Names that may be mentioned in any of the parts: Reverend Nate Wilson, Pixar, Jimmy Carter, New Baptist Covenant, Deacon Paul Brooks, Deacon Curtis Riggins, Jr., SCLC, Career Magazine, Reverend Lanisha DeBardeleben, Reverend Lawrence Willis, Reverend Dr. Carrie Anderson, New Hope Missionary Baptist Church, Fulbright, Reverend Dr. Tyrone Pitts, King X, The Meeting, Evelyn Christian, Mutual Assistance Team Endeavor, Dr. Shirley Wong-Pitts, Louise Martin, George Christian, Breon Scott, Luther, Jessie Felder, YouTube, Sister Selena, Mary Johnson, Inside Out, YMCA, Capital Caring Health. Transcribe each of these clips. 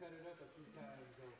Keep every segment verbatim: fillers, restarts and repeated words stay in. cut it up a few times though.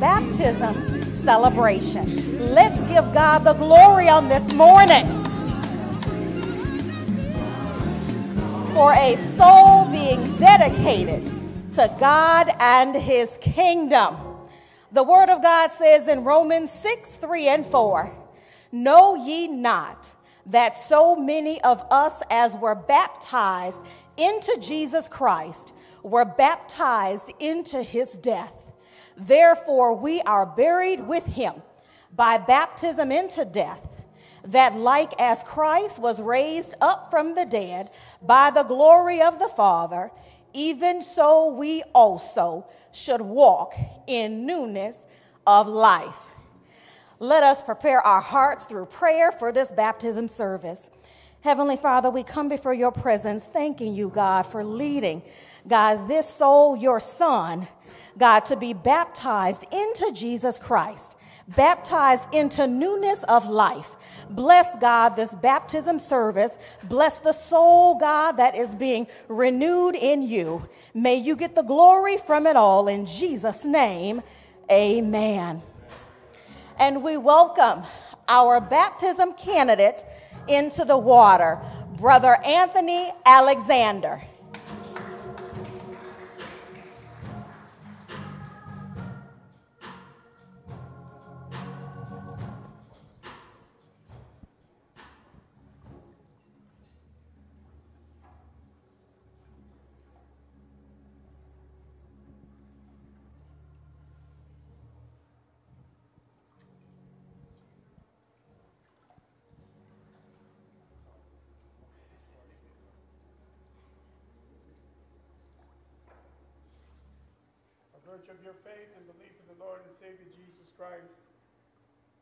Baptism celebration. Let's give God the glory on this morning for a soul being dedicated to God and his kingdom. The word of God says in Romans six, three and four, know ye not that so many of us as were baptized into Jesus Christ were baptized into his death. Therefore, we are buried with him by baptism into death, that like as Christ was raised up from the dead by the glory of the Father, even so we also should walk in newness of life. Let us prepare our hearts through prayer for this baptism service. Heavenly Father, we come before your presence, thanking you, God, for leading, God, this soul, your son, God, to be baptized into Jesus Christ, baptized into newness of life. Bless, God, this baptism service. Bless the soul, God, that is being renewed in you. May you get the glory from it all. In Jesus' name, amen. And we welcome our baptism candidate into the water, Brother Anthony Alexander. Church of your faith and belief in the Lord and Savior Jesus Christ,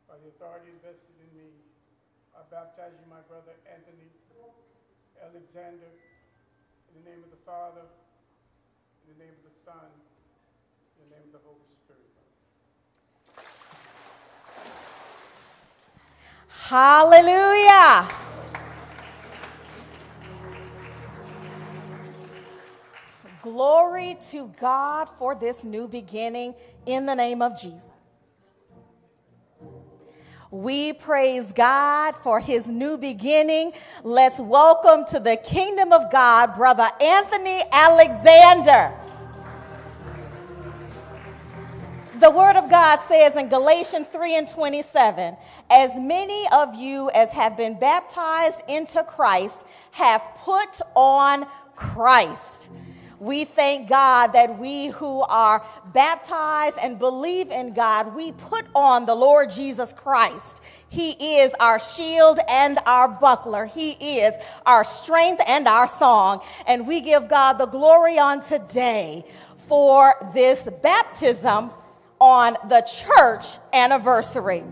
by the authority invested in me, I baptize you, my brother Anthony Alexander, in the name of the Father, in the name of the Son, in the name of the Holy Spirit. Hallelujah. Glory to God for this new beginning in the name of Jesus. We praise God for his new beginning. Let's welcome to the kingdom of God, Brother Anthony Alexander. The word of God says in Galatians three and twenty-seven, as many of you as have been baptized into Christ have put on Christ. We thank God that we who are baptized and believe in God, we put on the Lord Jesus Christ. He is our shield and our buckler. He is our strength and our song. And we give God the glory on today for this baptism on the church anniversary.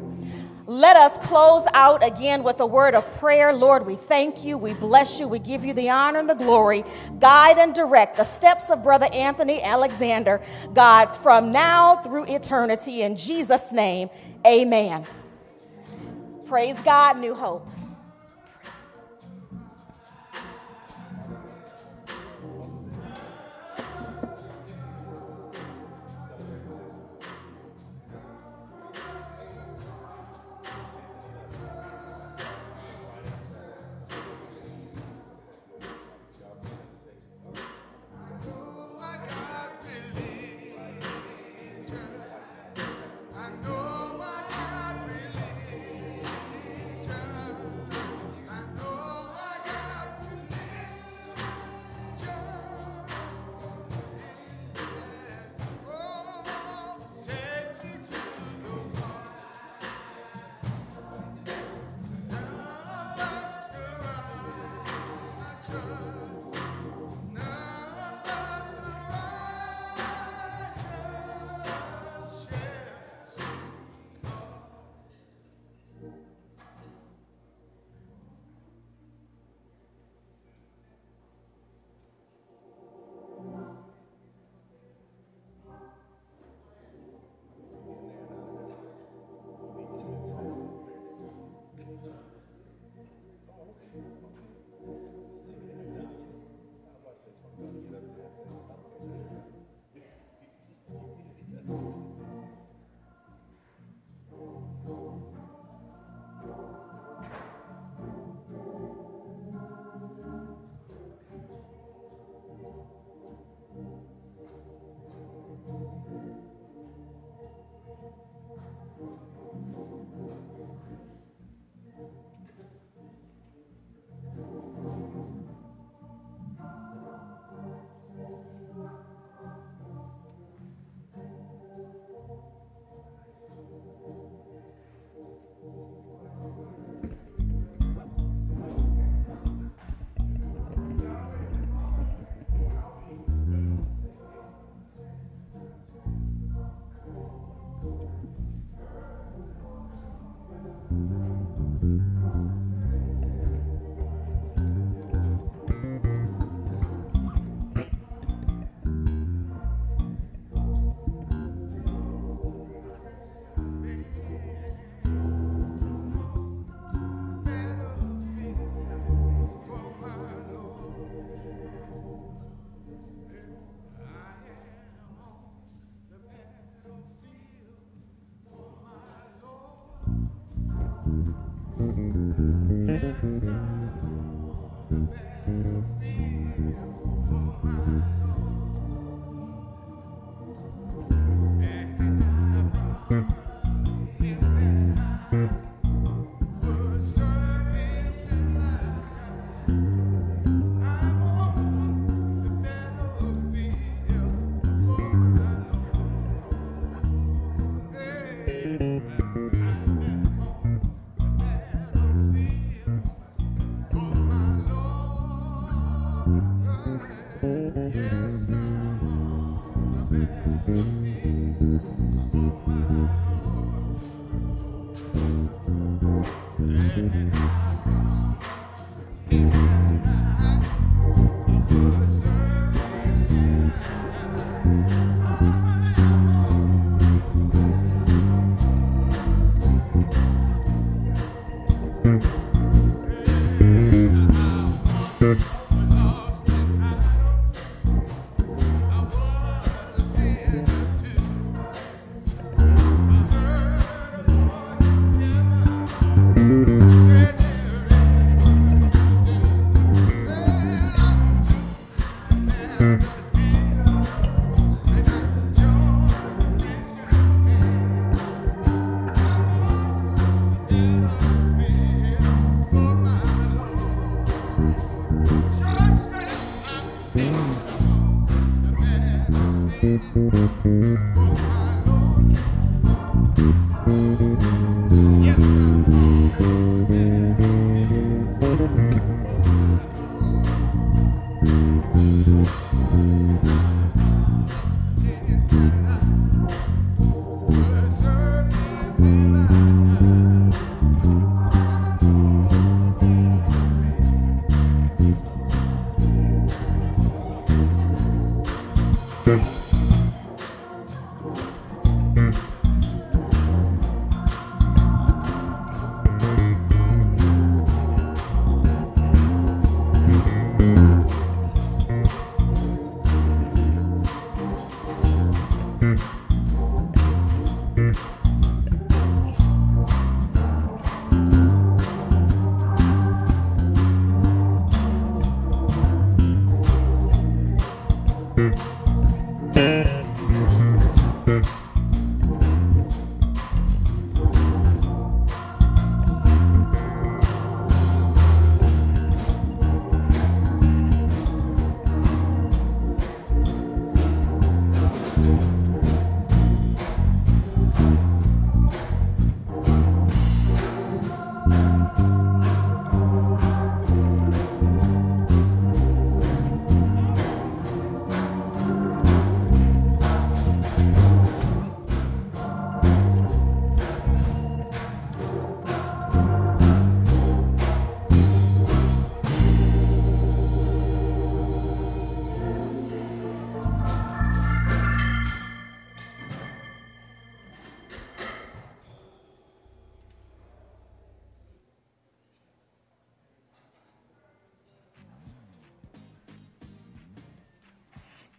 Let us close out again with a word of prayer. Lord, we thank you. We bless you. We give you the honor and the glory. Guide and direct the steps of Brother Anthony Alexander, God, from now through eternity. In Jesus' name, amen. Praise God, New Hope.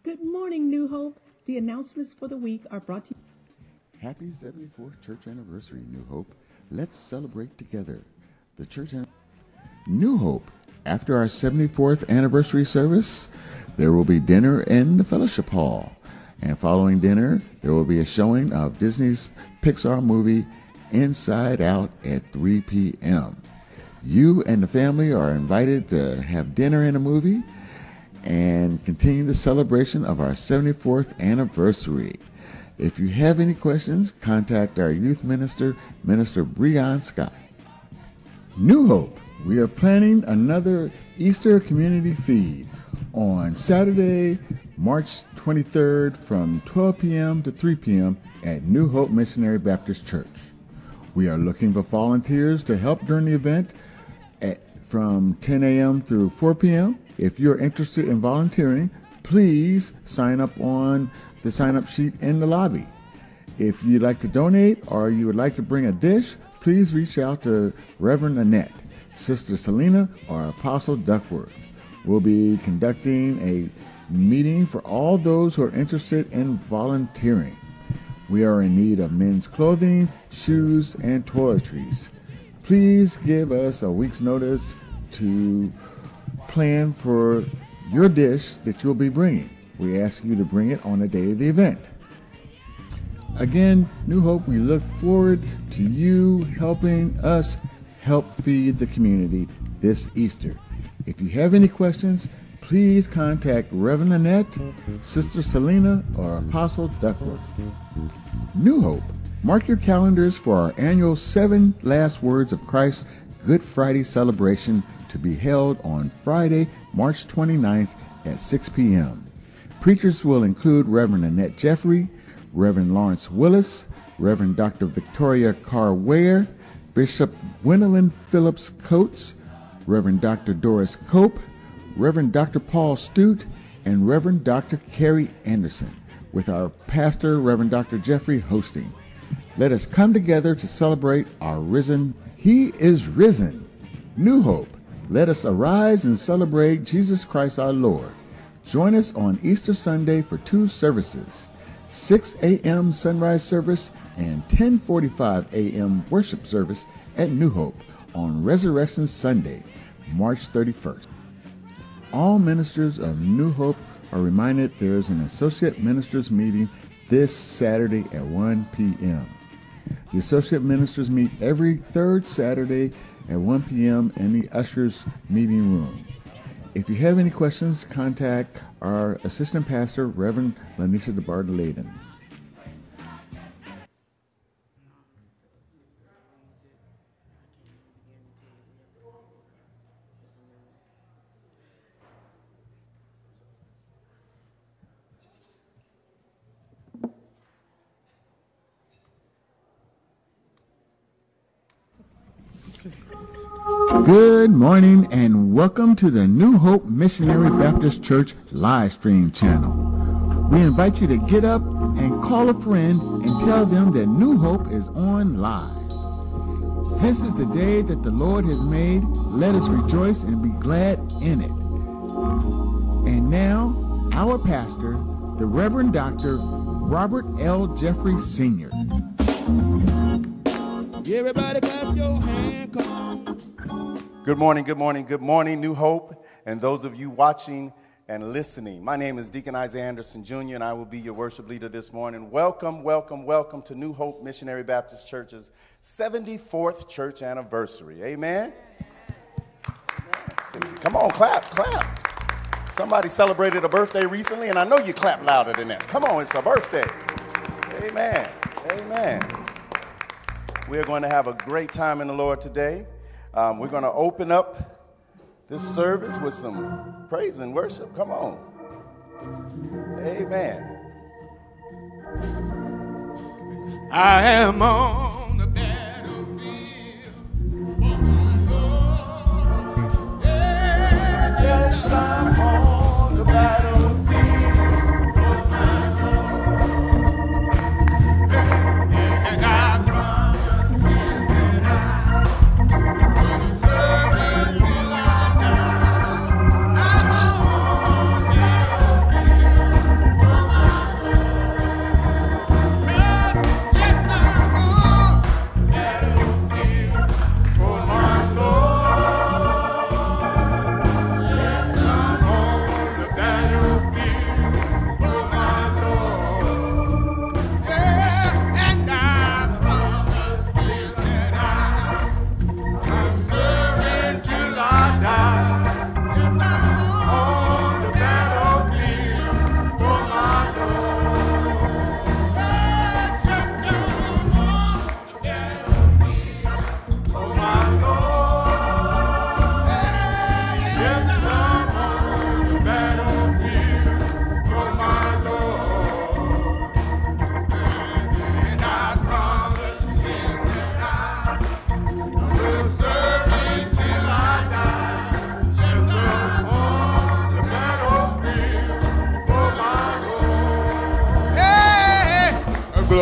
Good morning, New Hope. The announcements for the week are brought to you. Happy seventy-fourth church anniversary, New Hope. Let's celebrate together. The church an- New Hope. After our seventy-fourth anniversary service, there will be dinner in the fellowship hall. And following dinner, there will be a showing of Disney's Pixar movie Inside Out at three p.m. You and the family are invited to have dinner and a movie and continue the celebration of our seventy-fourth anniversary. If you have any questions, contact our youth minister, Minister Breon Scott. New Hope, we are planning another Easter community feed on Saturday, March twenty-third from twelve p.m. to three p.m. at New Hope Missionary Baptist Church. We are looking for volunteers to help during the event at, from ten a.m. through four p.m. If you're interested in volunteering, please sign up on the sign-up sheet in the lobby. If you'd like to donate or you would like to bring a dish, please reach out to Reverend Annette, Sister Selena, or Apostle Duckworth. We'll be conducting a meeting for all those who are interested in volunteering. We are in need of men's clothing, shoes, and toiletries. Please give us a week's notice to plan for your dish that you'll be bringing. We ask you to bring it on the day of the event. Again, New Hope, we look forward to you helping us help feed the community this Easter. If you have any questions, please contact Reverend Annette, Sister Selena, or Apostle Duckworth. New Hope, mark your calendars for our annual Seven Last Words of Christ Good Friday celebration to be held on Friday, March twenty-ninth at six p.m. Preachers will include Reverend Annette Jeffrey, Reverend Lawrence Willis, Reverend Doctor Victoria Carr Ware, Bishop Gwendolyn Phillips Coates, Reverend Doctor Doris Cope, Reverend Doctor Paul Stute, and Reverend Doctor Carrie Anderson, with our pastor, Reverend Doctor Jeffrey, hosting. Let us come together to celebrate our risen. He is risen. New Hope. Let us arise and celebrate Jesus Christ our Lord. Join us on Easter Sunday for two services, six a m sunrise service and ten forty-five a m worship service at New Hope on Resurrection Sunday, March thirty-first. All ministers of New Hope are reminded there is an associate ministers meeting this Saturday at one p m The associate ministers meet every third Saturday at one p m in the ushers meeting room. If you have any questions, contact our assistant pastor, Reverend Lanisha DeBardeleben. Good morning and welcome to the New Hope Missionary Baptist Church live stream channel. We invite you to get up and call a friend and tell them that New Hope is on live. This is the day that the Lord has made. Let us rejoice and be glad in it. And now, our pastor, the Reverend Doctor Robert L. Jeffrey Senior Everybody clap your hand, come on. Good morning, good morning, good morning, New Hope, and those of you watching and listening. My name is Deacon Isaiah Anderson, Junior, and I will be your worship leader this morning. Welcome, welcome, welcome to New Hope Missionary Baptist Church's seventy-fourth church anniversary. Amen? Come on, clap, clap. Somebody celebrated a birthday recently, and I know you clap louder than that. Come on, it's a birthday. Amen, amen. We are going to have a great time in the Lord today. Um, we're going to open up this service with some praise and worship. Come on. Amen. I am on the battlefield for my Lord. Yes, I'm on the battlefield.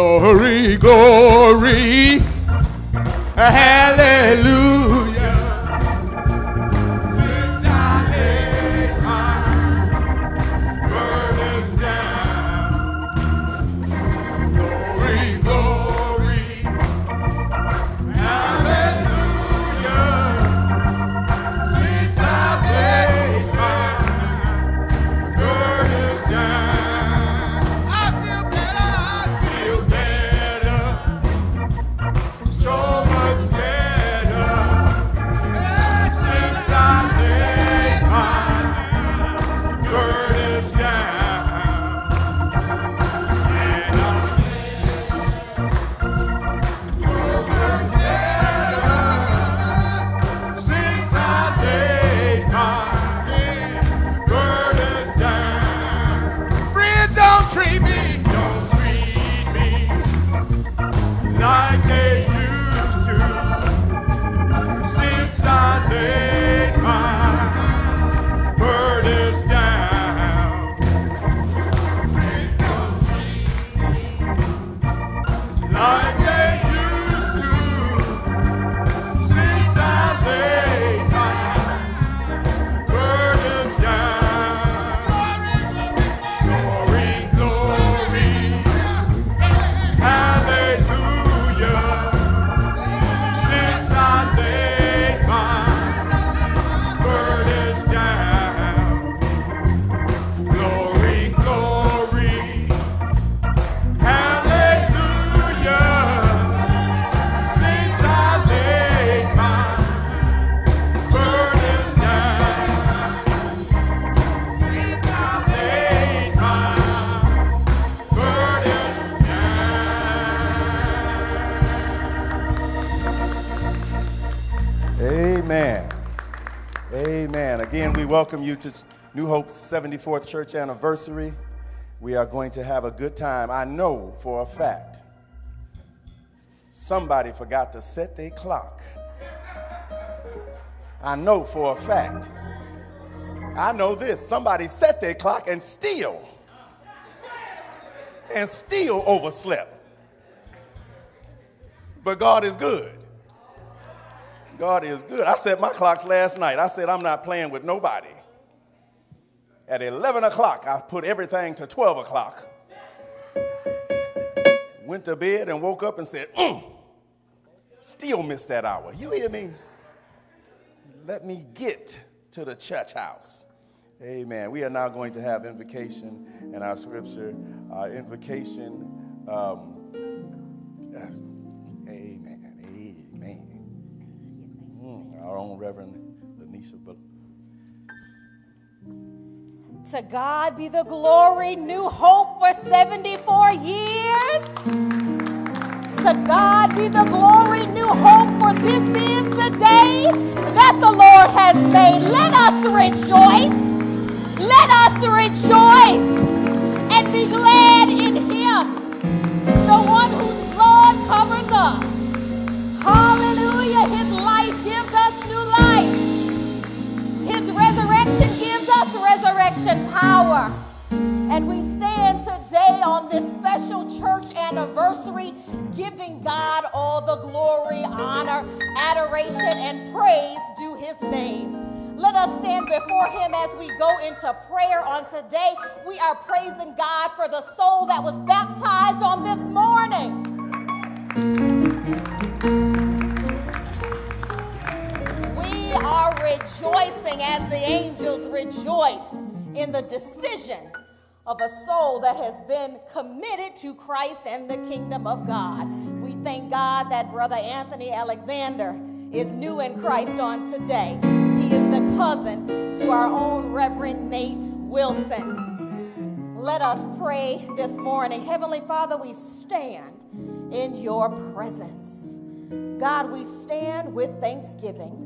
Glory, glory, hallelujah. Since I laid my burdens down, glory, glory, hallelujah. Since I laid my burdens down, I feel better. Better, so much better. Again, we welcome you to New Hope's seventy-fourth church anniversary. We are going to have a good time. I know for a fact somebody forgot to set their clock. I know for a fact. I know this. Somebody set their clock and still, and still overslept. But God is good. God is good. I set my clocks last night. I said, I'm not playing with nobody. At eleven o'clock, I put everything to twelve o'clock. Went to bed and woke up and said, mm, still missed that hour. You hear me? Let me get to the church house. Amen. We are now going to have invocation and our scripture. Our invocation. Um, amen. Amen. Our own Reverend Lanisha. To God be the glory, New Hope for seventy-four years. To God be the glory, New Hope, for this is the day that the Lord has made. Let us rejoice. Let us rejoice and be glad in Him, the one whose blood covers us. Hallelujah. His life gives us new life. His resurrection gives us resurrection power. And we stand today on this special church anniversary, giving God all the glory, honor, adoration, and praise due His name. Let us stand before Him as we go into prayer on today. We are praising God for the soul that was baptized on this morning. We are rejoicing as the angels rejoice in the decision of a soul that has been committed to Christ and the kingdom of God. We thank God that Brother Anthony Alexander is new in Christ on today. He is the cousin to our own Reverend Nate Wilson. Let us pray this morning. Heavenly Father, we stand in your presence. God, we stand with thanksgiving.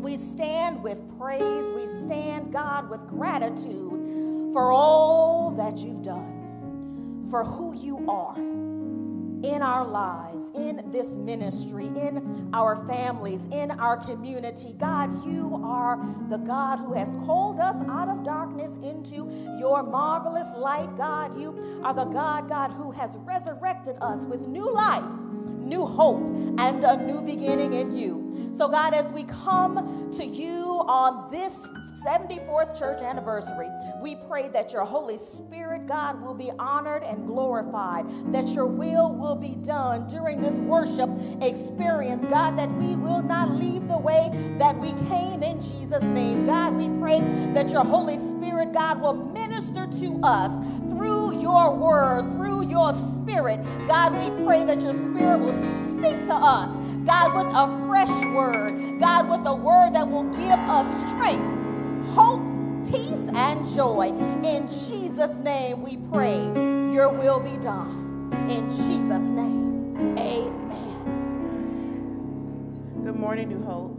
We stand with praise. We stand, God, with gratitude for all that you've done, for who you are in our lives, in this ministry, in our families, in our community. God, you are the God who has called us out of darkness into your marvelous light. God, you are the God, God, who has resurrected us with new life, new hope, and a new beginning in you. So God, as we come to you on this seventy-fourth church anniversary, we pray that your Holy Spirit, God, will be honored and glorified, that your will will be done during this worship experience, God, that we will not leave the way that we came in Jesus' name. God, we pray that your Holy Spirit, God, will minister to us through your word, through your spirit. God, we pray that your spirit will speak to us, God, with a fresh word, God, with a word that will give us strength, hope, peace, and joy. In Jesus' name we pray, your will be done. In Jesus' name, amen. Good morning, New Hope.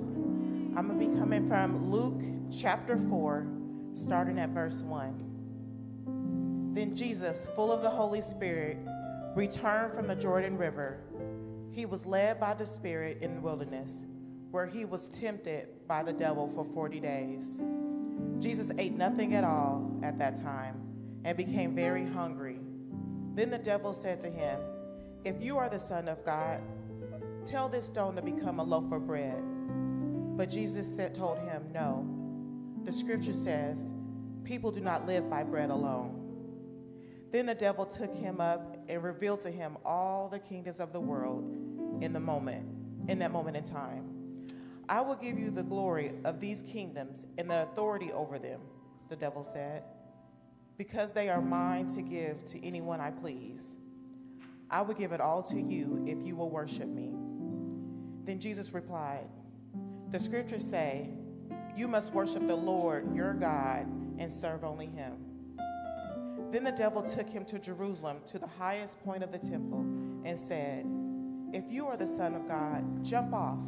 I'm going to be coming from Luke chapter four, starting at verse one. Then Jesus, full of the Holy Spirit, returned from the Jordan River. He was led by the Spirit in the wilderness, where he was tempted by the devil for forty days. Jesus ate nothing at all at that time and became very hungry. Then the devil said to him, "If you are the Son of God, tell this stone to become a loaf of bread." But Jesus said, told him, "No. The scripture says, people do not live by bread alone." Then the devil took him up and revealed to him all the kingdoms of the world in the moment, in that moment in time. "I will give you the glory of these kingdoms and the authority over them," the devil said, "because they are mine to give to anyone I please. I will give it all to you if you will worship me." Then Jesus replied, "The scriptures say, you must worship the Lord your God and serve only him." Then the devil took him to Jerusalem, to the highest point of the temple, and said, "If you are the Son of God, jump off.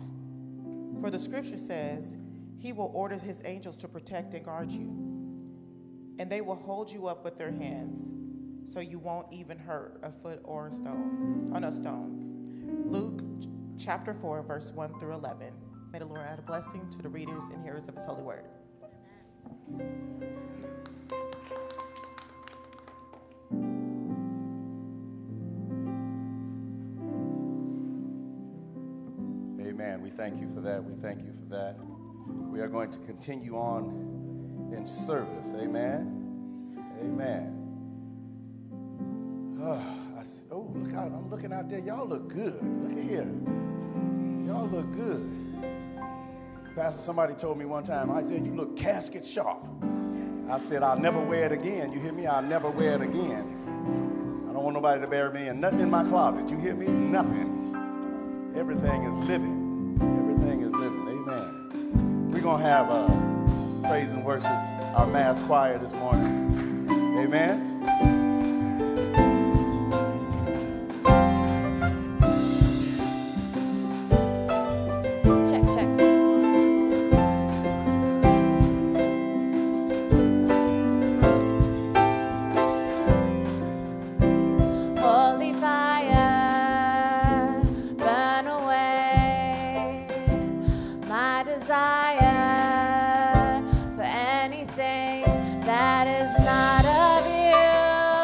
For the scripture says, He will order his angels to protect and guard you, and they will hold you up with their hands so you won't even hurt a foot or a stone on a stone. Luke chapter four, verse one through eleven. May the Lord add a blessing to the readers and hearers of his holy word. Amen. We thank you for that. We thank you for that. We are going to continue on in service. Amen. Amen. Oh, I see, oh look out. I'm looking out there. Y'all look good. Look at here. Y'all look good. Pastor, somebody told me one time, I said, you look casket sharp. I said, I'll never wear it again. You hear me? I'll never wear it again. I don't want nobody to bury me in nothing in my closet. You hear me? Nothing. Everything is living. Everything is living. Amen. We're going to have uh, praise and worship, our mass choir this morning. Amen. Desire for anything that is not of you.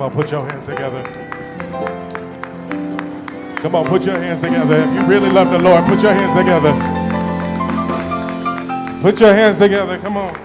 Come on, put your hands together. Come on, put your hands together. If you really love the Lord, put your hands together. Put your hands together. Come on.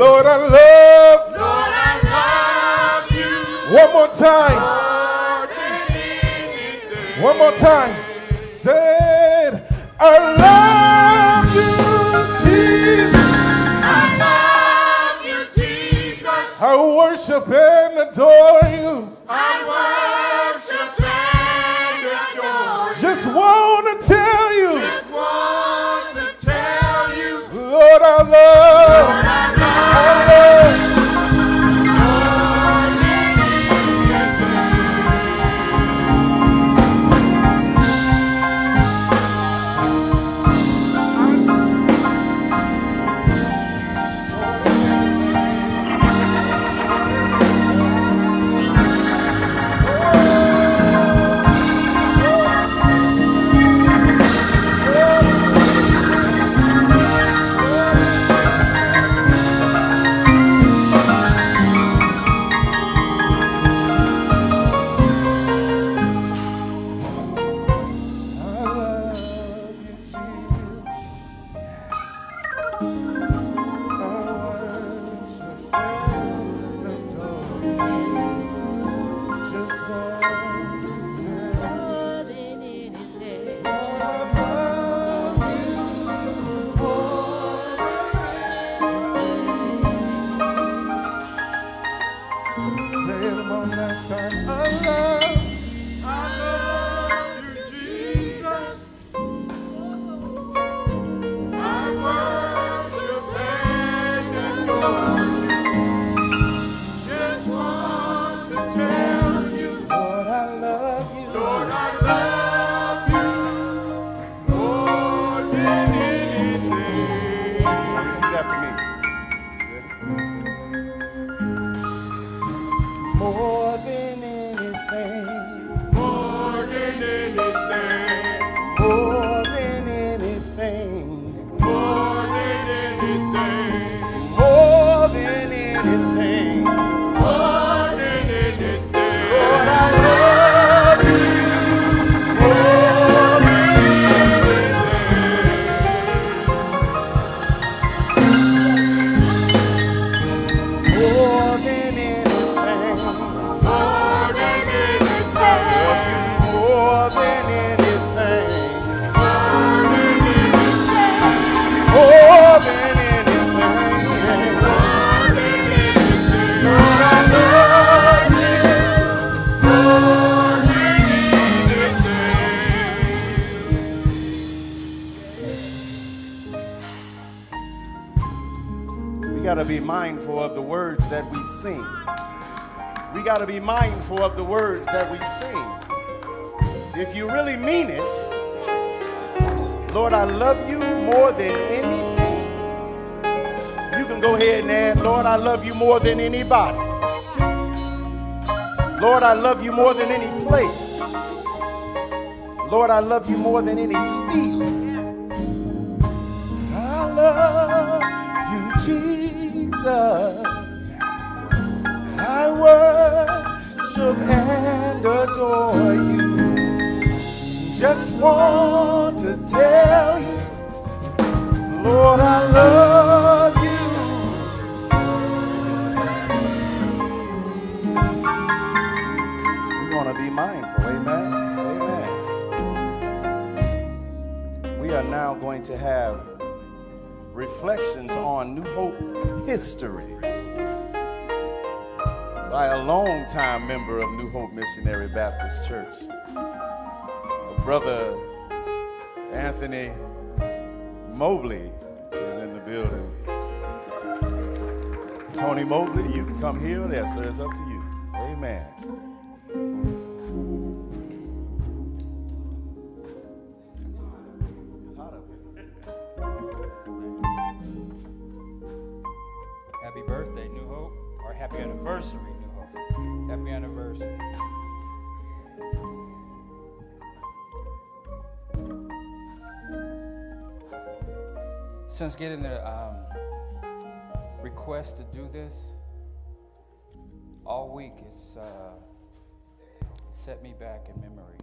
Lord, I love, Lord, I love you. One more time. Lord, one more time. Said, I love you, Jesus. I love you, Jesus. I worship and adore you. I worship and adore you. Just want to tell you. Just want to tell you. Lord, I love. Lord, I love. To be mindful of the words that we sing. If you really mean it, Lord, I love you more than anything. You can go ahead and add, Lord, I love you more than anybody. Lord, I love you more than any place. Lord, I love you more than any feeling. I love you, Jesus. I worship and adore you. Just want to tell you, Lord, I love you. We want to be mindful, amen, amen. We are now going to have reflections on New Hope history by a longtime member of New Hope Missionary Baptist Church, Brother Anthony Mobley is in the building. Tony Mobley, you can come here or there, sir. It's up to you. Amen. It's hot up here. Happy birthday, New Hope, or happy anniversary. Happy anniversary. Since getting the um, request to do this, all week it's uh, set me back in memory.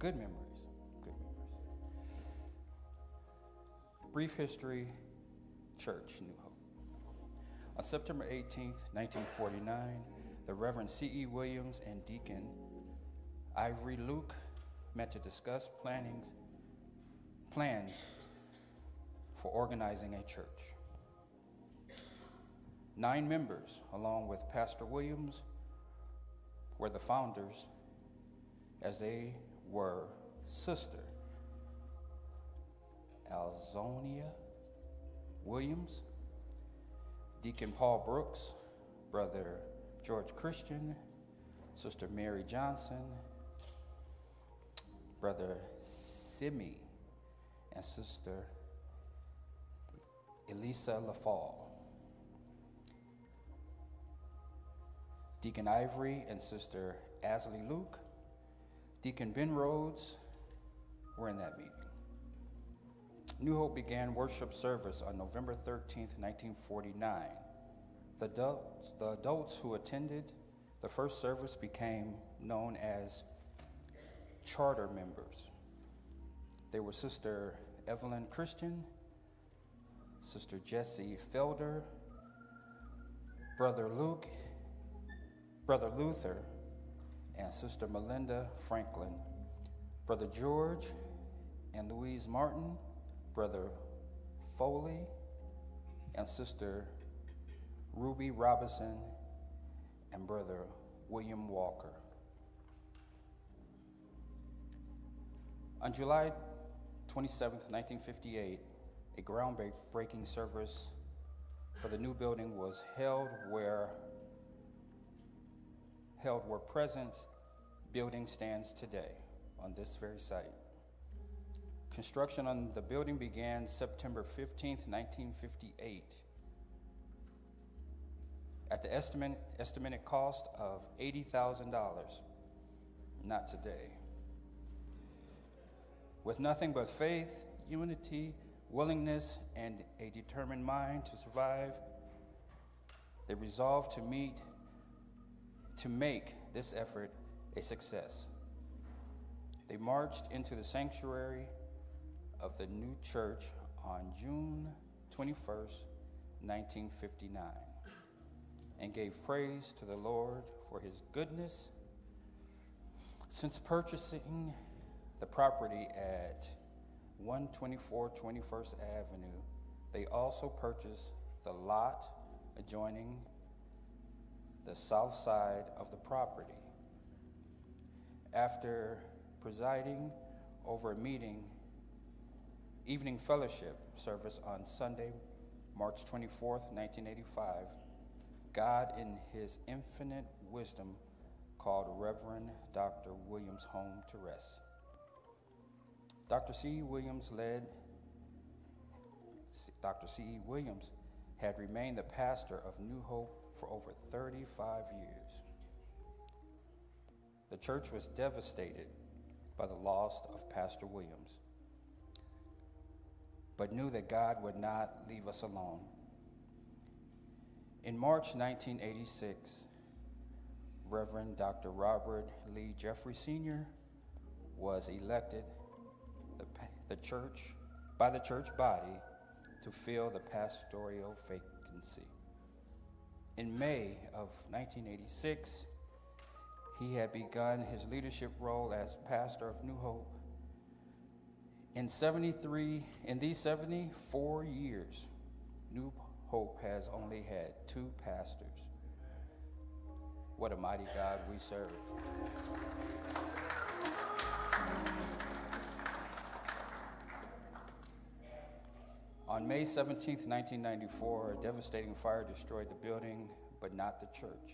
Good memories, good memories. Brief history Church, New Hope. On September eighteenth, nineteen forty-nine, the Reverend C E Williams and Deacon Ivory Luke met to discuss plannings, plans for organizing a church. Nine members, along with Pastor Williams, were the founders, as they were Sister Alzonia Williams, Deacon Paul Brooks, Brother George Christian, Sister Mary Johnson, Brother Simi, and Sister Elisa LaFall. Deacon Ivory and Sister Asley Luke, Deacon Ben Rhodes were in that meeting. New Hope began worship service on November thirteenth, nineteen forty-nine. The, adults, the adults who attended the first service became known as charter members. They were Sister Evelyn Christian, Sister Jessie Felder, Brother Luke, Brother Luther, and Sister Melinda Franklin, Brother George and Louise Martin, Brother Foley, and Sister Ruby Robinson, and Brother William Walker. On July twenty-seventh, nineteen fifty-eight, a groundbreaking service for the new building was held where held where present building stands today on this very site. Construction on the building began September fifteenth, nineteen fifty-eight. At the estimate, estimated cost of eighty thousand dollars, not today. With nothing but faith, unity, willingness, and a determined mind to survive, they resolved to meet to make this effort a success. They marched into the sanctuary of the new church on June twenty-first, nineteen fifty-nine, and gave praise to the Lord for his goodness. Since purchasing the property at one twenty-four twenty-first Avenue, they also purchased the lot adjoining the south side of the property. After presiding over a meeting, evening fellowship service on Sunday, March twenty-fourth, nineteen eighty-five, God in his infinite wisdom called Reverend Doctor Williams home to rest. Doctor C E. Williams led, Doctor C E. Williams had remained the pastor of New Hope for over thirty-five years. The church was devastated by the loss of Pastor Williams, but knew that God would not leave us alone. In March nineteen eighty-six, Reverend Doctor Robert L. Jeffrey Senior was elected the, the church, by the church body to fill the pastoral vacancy. In May of nineteen eighty-six, he had begun his leadership role as pastor of New Hope. In seventy-three, in these seventy-four years, New Hope has only had two pastors. What a mighty God we serve. On May seventeenth, nineteen ninety-four, a devastating fire destroyed the building, but not the church.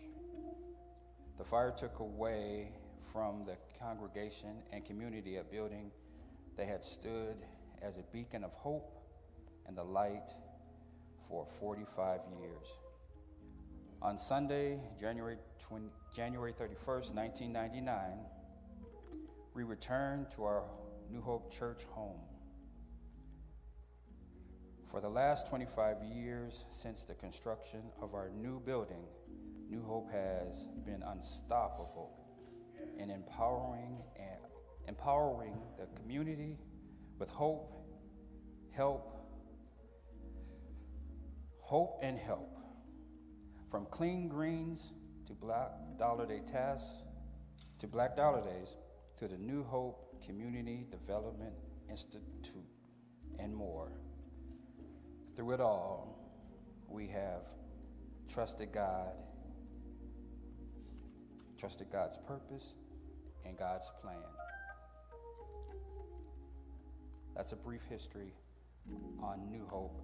The fire took away from the congregation and community a building that had stood as a beacon of hope and the light for forty-five years. On Sunday, January thirty-first, nineteen ninety-nine, we returned to our New Hope Church home. For the last twenty-five years since the construction of our new building, New Hope has been unstoppable in empowering and empowering the community with hope, help, hope and help. From clean greens to black dollar day tasks, to black dollar days, to the New Hope Community Development Institute, and more. Through it all, we have trusted God, trusted God's purpose and God's plan. That's a brief history on New Hope.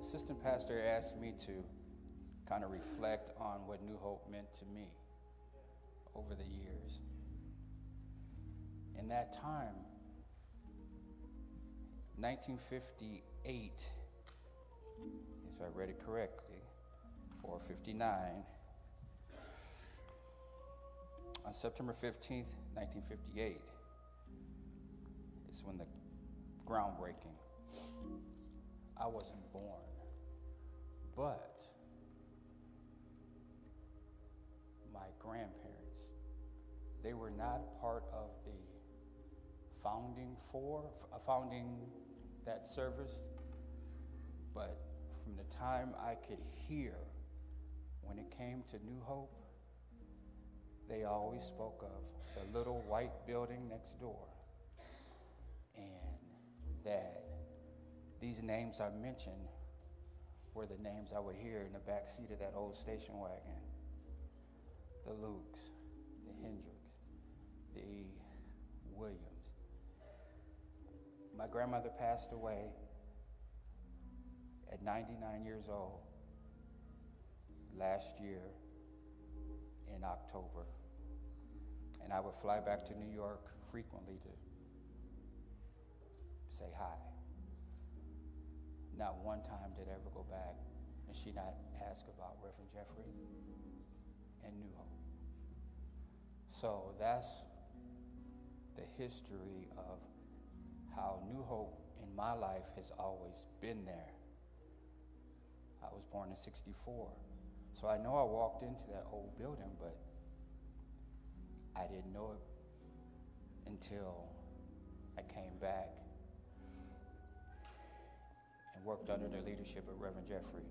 Assistant pastor asked me to kind of reflect on what New Hope meant to me over the years. In that time, nineteen fifty-eight, if I read it correctly, or fifty-nine, on September fifteenth, nineteen fifty-eight, is when the groundbreaking. I wasn't born, but my grandparents, they were not part of the founding for, founding that service, but from the time I could hear, when it came to New Hope, they always spoke of the little white building next door, and that these names I mentioned were the names I would hear in the back seat of that old station wagon. The Lukes, the Hendricks, the Williams. My grandmother passed away at ninety-nine years old last year in October. And I would fly back to New York frequently to say hi. Not one time did I ever go back and she not ask about Reverend Jeffrey and New Hope. So that's the history of how New Hope in my life has always been there. I was born in sixty-four, so I know I walked into that old building, but I didn't know it until I came back and worked under the leadership of Reverend Jeffrey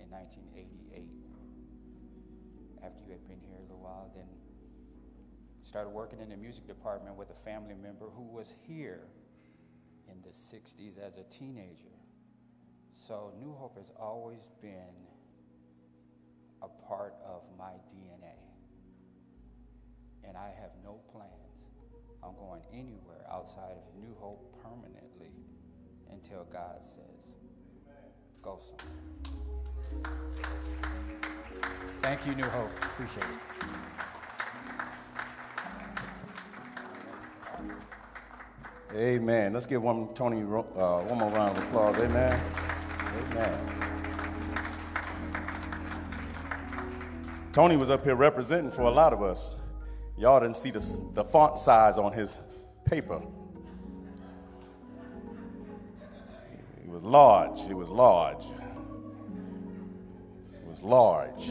in nineteen eighty-eight. After you had been here a little while, then started working in the music department with a family member who was here in the sixties as a teenager. So New Hope has always been a part of my D N A. And I have no plans on going anywhere outside of New Hope permanently until God says, go somewhere. Thank you, New Hope. Appreciate it. Amen. Let's give one Tony uh, one more round of applause. Amen. Amen. Tony was up here representing for a lot of us. Y'all didn't see the, the font size on his paper. It was large. It was large. It was large.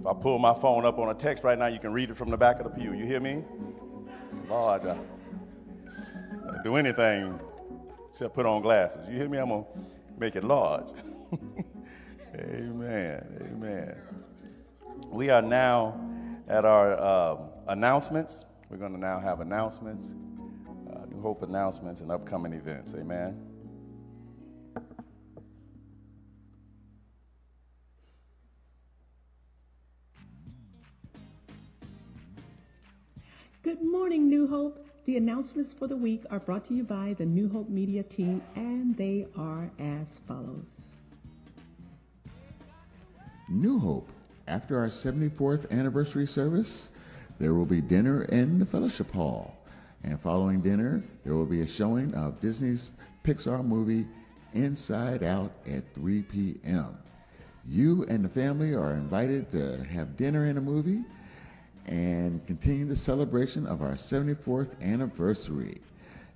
If I pull my phone up on a text right now, you can read it from the back of the pew. You hear me? Large. I, do anything except put on glasses. You hear me? I'm going to make it large. Amen. Amen. We are now at our um, announcements. We're going to now have announcements, uh, New Hope announcements and upcoming events. Amen. Good morning, New Hope. The announcements for the week are brought to you by the New Hope Media team, and they are as follows. New Hope, after our seventy-fourth anniversary service, there will be dinner in the fellowship hall. And following dinner, there will be a showing of Disney's Pixar movie, Inside Out, at three p.m. You and the family are invited to have dinner and a movie, and continue the celebration of our seventy-fourth anniversary.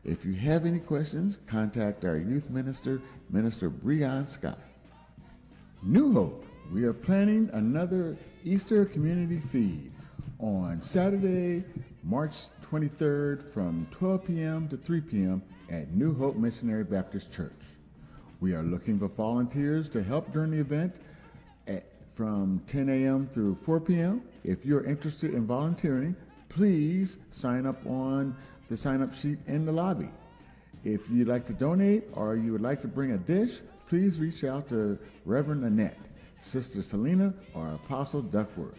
If you have any questions, contact our youth minister, Minister Breon Scott. New Hope, we are planning another Easter community feed on Saturday, March twenty-third from twelve p.m. to three p.m. at New Hope Missionary Baptist Church. We are looking for volunteers to help during the event at, from ten a m through four p m If you're interested in volunteering, please sign up on the sign-up sheet in the lobby. If you'd like to donate or you would like to bring a dish, please reach out to Reverend Annette, Sister Selena, or Apostle Duckworth.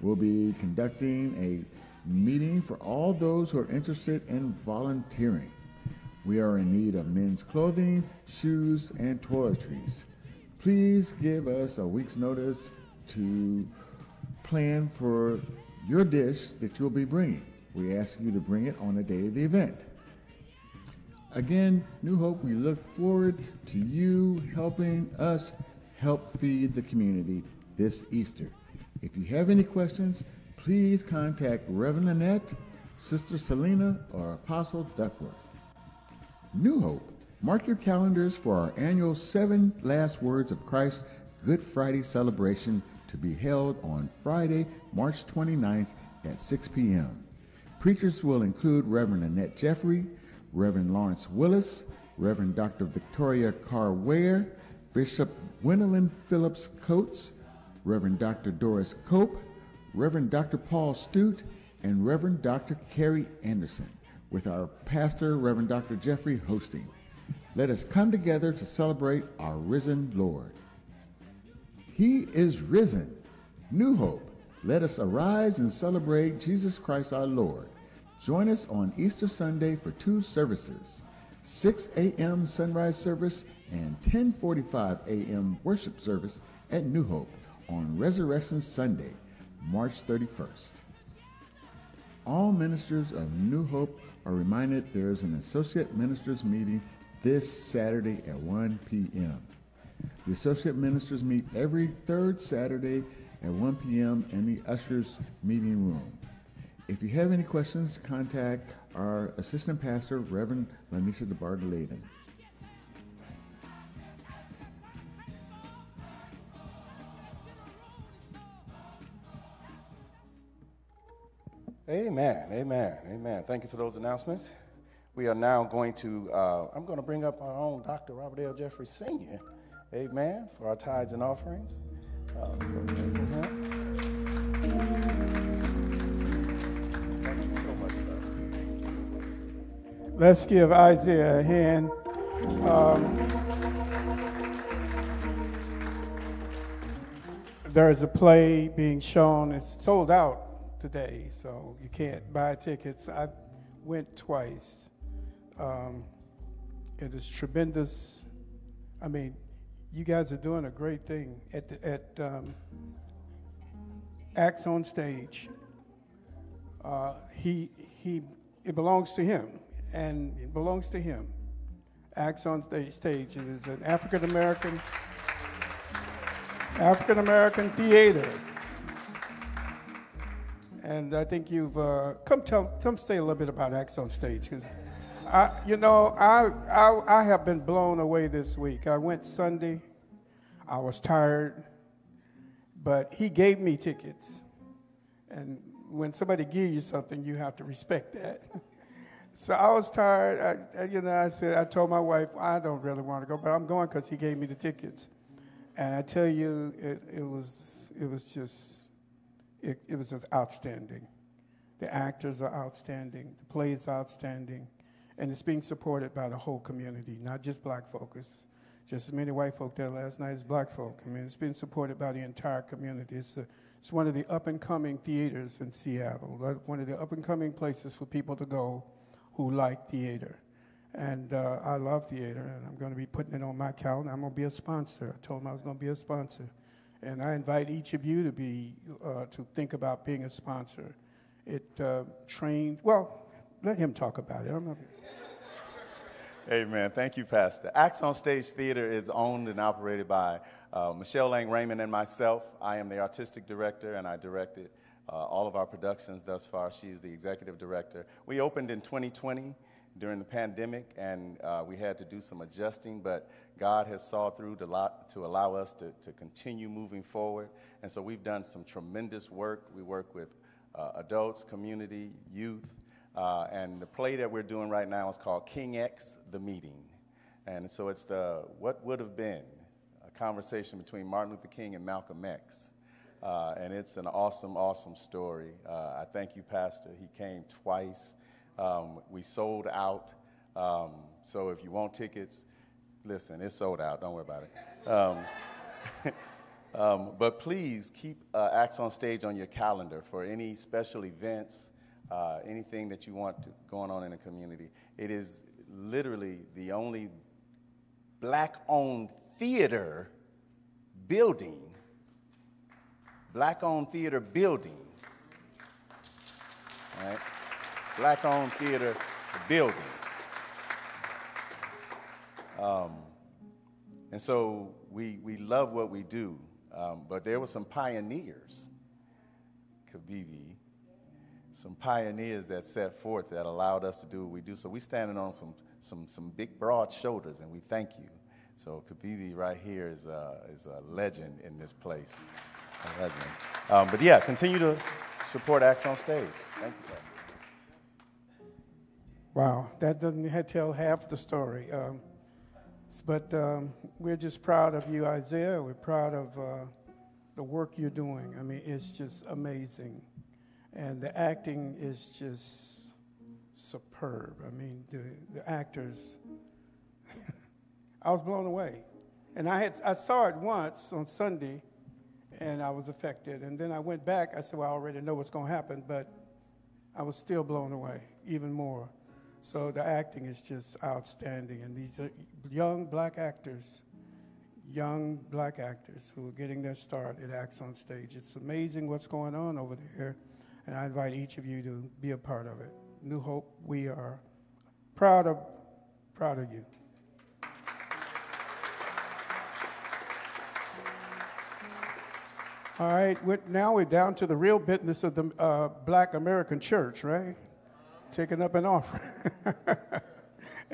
We'll be conducting a meeting for all those who are interested in volunteering. We are in need of men's clothing, shoes, and toiletries. Please give us a week's notice to plan for your dish that you'll be bringing. We ask you to bring it on the day of the event. Again, New Hope, we look forward to you helping us help feed the community this Easter. If you have any questions, please contact Reverend Annette, Sister Selena, or Apostle Duckworth. New Hope, mark your calendars for our annual Seven Last Words of Christ Good Friday celebration to be held on Friday, March twenty-ninth at six p m Preachers will include Reverend Annette Jeffrey, Reverend Lawrence Willis, Reverend Doctor Victoria Carr Ware, Bishop Gwendolyn Phillips Coates, Reverend Doctor Doris Cope, Reverend Doctor Paul Stute, and Reverend Doctor Carrie Anderson, with our pastor, Reverend Doctor Jeffrey, hosting. Let us come together to celebrate our risen Lord. He is risen. New Hope, let us arise and celebrate Jesus Christ our Lord. Join us on Easter Sunday for two services, six a m sunrise service and ten forty-five a m worship service at New Hope on Resurrection Sunday, March thirty-first. All ministers of New Hope are reminded there is an associate ministers meeting this Saturday at one p m The associate ministers meet every third Saturday at one p m in the ushers meeting room. If you have any questions, contact our assistant pastor, Reverend Lanisha DeBardeleben. Amen, amen, amen. Thank you for those announcements. We are now going to, uh, I'm going to bring up our own Doctor Robert L. Jeffrey Senior, amen, for our tithes and offerings. Uh, so thank you, man. Thank you so much, sir. Let's give Isaiah a hand. Um, there is a play being shown. It's sold out today, so you can't buy tickets. I went twice. Um, it is tremendous. I mean, you guys are doing a great thing at the, at um, Acts on Stage. Uh, he he, it belongs to him, and it belongs to him. Acts on Stage. It is an African American African American theater. And I think you've uh, come tell come say a little bit about Acts on Stage, because I, you know, I, I I have been blown away this week. I went Sunday, I was tired, but he gave me tickets, and when somebody gives you something, you have to respect that. So I was tired. I, you know, I said I told my wife I don't really want to go, but I'm going because he gave me the tickets, and I tell you, it, it was it was just. It, it was outstanding. The actors are outstanding. The play is outstanding. And it's being supported by the whole community, not just black folk. It's just as many white folk there last night as black folk. I mean, it's been supported by the entire community. It's, a, it's one of the up-and-coming theaters in Seattle, one of the up-and-coming places for people to go who like theater. And uh, I love theater, and I'm going to be putting it on my calendar. I'm going to be a sponsor. I told them I was going to be a sponsor. And I invite each of you to be uh, to think about being a sponsor. It uh, trained, well, let him talk about it. I'm not... Amen. Thank you, Pastor. Acts on Stage Theater is owned and operated by uh, Michelle Lang Raymond and myself. I am the artistic director, and I directed uh, all of our productions thus far. She is the executive director. We opened in twenty twenty during the pandemic, and uh, we had to do some adjusting, but God has saw through to, lo- to allow us to, to continue moving forward. And so we've done some tremendous work. We work with uh, adults, community, youth, uh, Uh, and the play that we're doing right now is called King X, The Meeting. And so it's the what would have been a conversation between Martin Luther King and Malcolm X. Uh, and it's an awesome, awesome story. Uh, I thank you, Pastor. He came twice. Um, we sold out. Um, so if you want tickets, listen, it's sold out. Don't worry about it. Um, um, but please keep uh, Acts on Stage on your calendar for any special events, uh, anything that you want to, going on in the community. It is literally the only black-owned theater building Black-owned theater building, right? Black-owned theater building. Um, and so we, we love what we do, um, but there were some pioneers, Kabibi, some pioneers that set forth that allowed us to do what we do. So we're standing on some, some, some big, broad shoulders, and we thank you. So Kabibi right here is a, is a legend in this place. Um, but yeah, continue to support Acts on Stage. Thank you, Pastor. Wow, that doesn't tell half the story. Um, but um, we're just proud of you, Isaiah. We're proud of uh, the work you're doing. I mean, it's just amazing. And the acting is just superb. I mean, the, the actors, I was blown away. And I had I saw it once on Sunday, and I was affected. And then I went back. I said, well, I already know what's going to happen, but I was still blown away even more. So the acting is just outstanding. And these are young black actors, young black actors who are getting their start at Acts on Stage. It's amazing what's going on over there. And I invite each of you to be a part of it. New Hope, we are proud of, proud of you. All right, we're, now we're down to the real business of the uh, Black American church, right? Taking up an offering.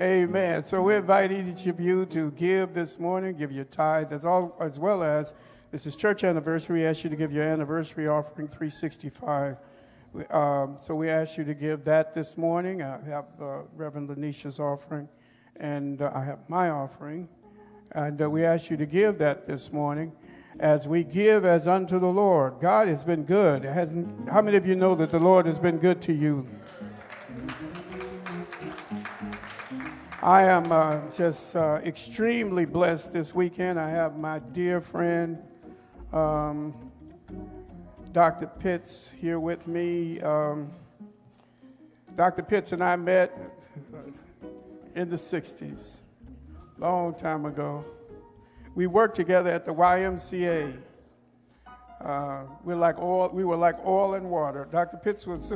Amen. So we invite each of you to give this morning, give your tithe, as, all, as well as this is church anniversary. We ask you to give your anniversary offering, three sixty-five. We, um, so we ask you to give that this morning. I have uh, Reverend Lanisha's offering, and uh, I have my offering. And uh, we ask you to give that this morning. As we give as unto the Lord, God has been good. It hasn't, how many of you know that the Lord has been good to you? I am uh, just uh, extremely blessed this weekend. I have my dear friend, um, Doctor Pitts, here with me. Um, Doctor Pitts and I met in the sixties, long time ago. We worked together at the Y M C A. Uh, we're like oil, we were like oil and water. Doctor Pitts was,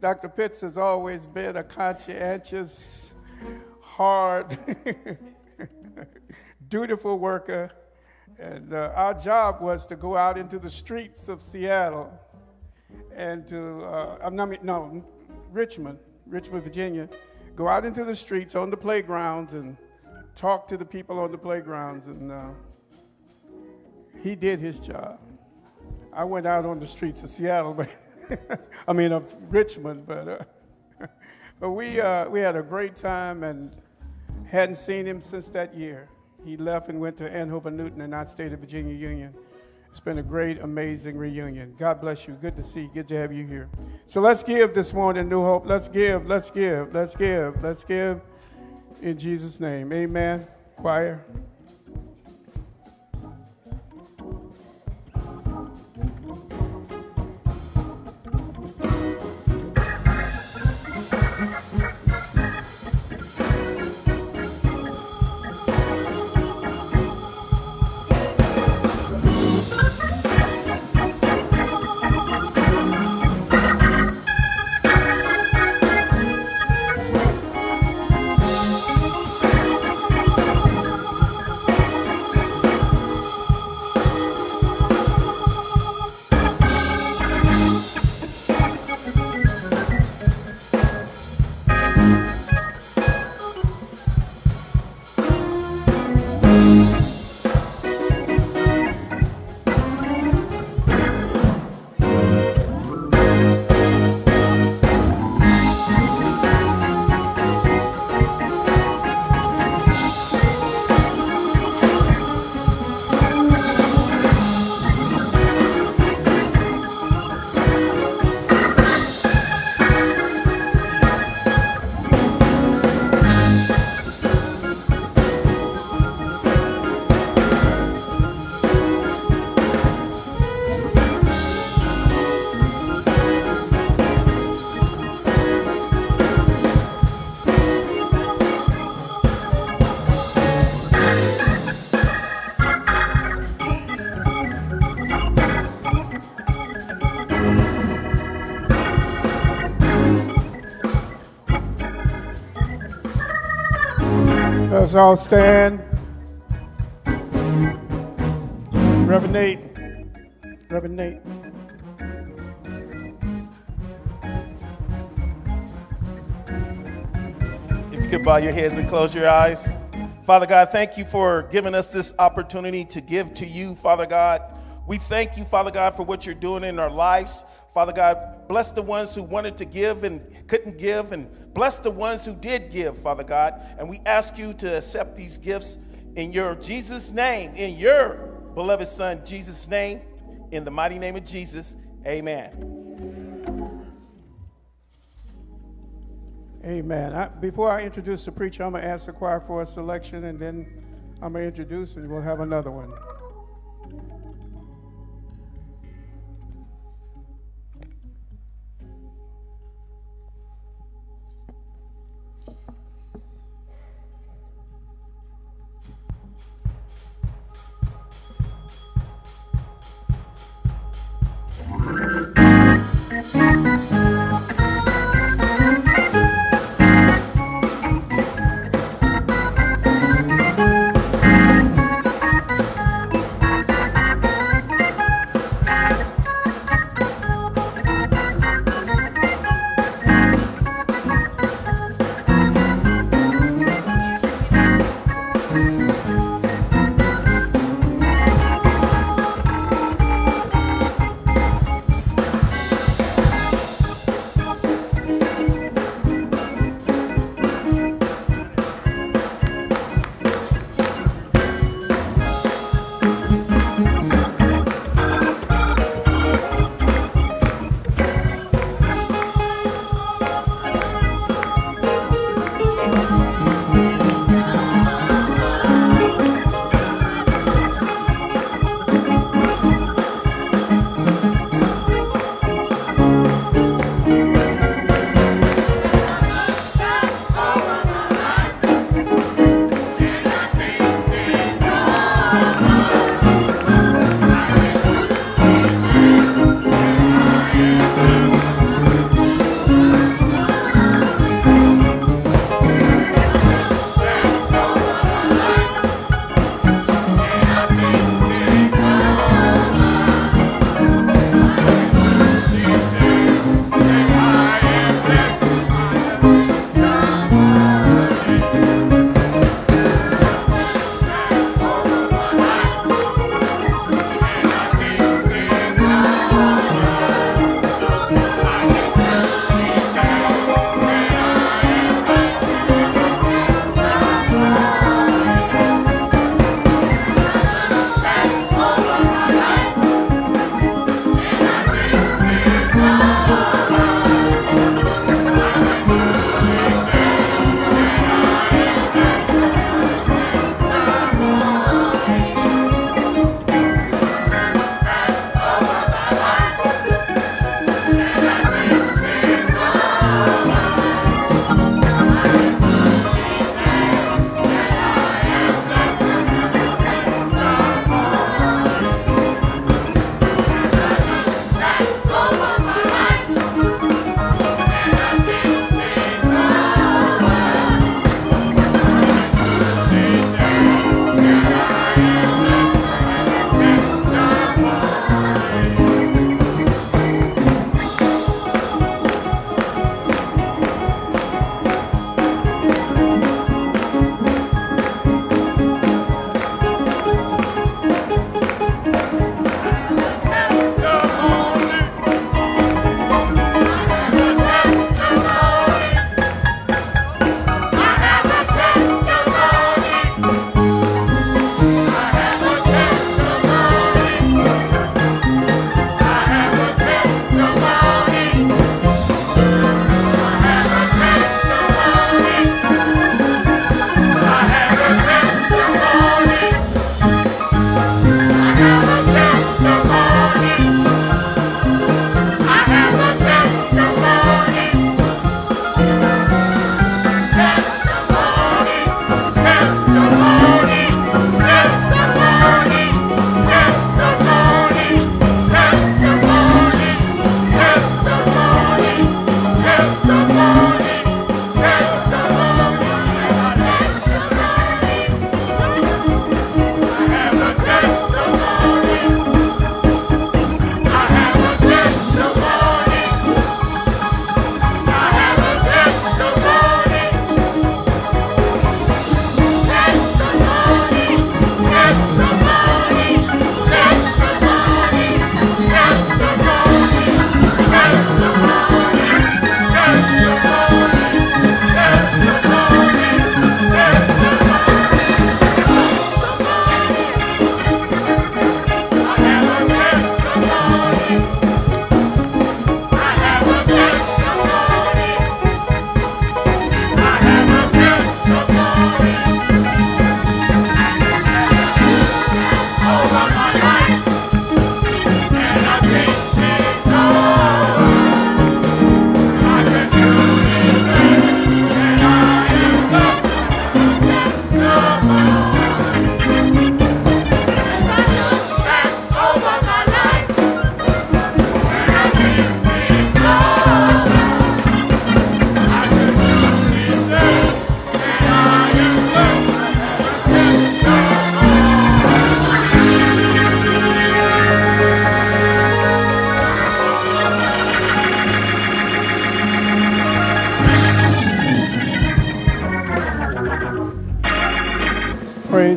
Doctor Pitts has always been a conscientious, hard, dutiful worker. And uh, our job was to go out into the streets of Seattle and to, uh, I'm not, no, Richmond, Richmond, Virginia, go out into the streets on the playgrounds and talk to the people on the playgrounds, and uh, he did his job. I went out on the streets of Seattle, but I mean of Richmond, but uh, but we uh, we had a great time, and hadn't seen him since that year. He left and went to Andover Newton, and I stayed at Virginia Union. It's been a great, amazing reunion. God bless you. Good to see you. Good to have you here. So let's give this morning, New Hope. Let's give. Let's give. Let's give. Let's give. In Jesus' name, amen. Choir. all stand. Reverend Nate. Reverend Nate. If you could bow your heads and close your eyes. Father God, thank you for giving us this opportunity to give to you, Father God. We thank you, Father God, for what you're doing in our lives. Father God, bless the ones who wanted to give and couldn't give, and bless the ones who did give, Father God. And we ask you to accept these gifts in your Jesus' name, in your beloved Son, Jesus' name, in the mighty name of Jesus. Amen. Amen. I, before I introduce the preacher, I'm going to ask the choir for a selection, and then I'm going to introduce, and we'll have another one. Bye.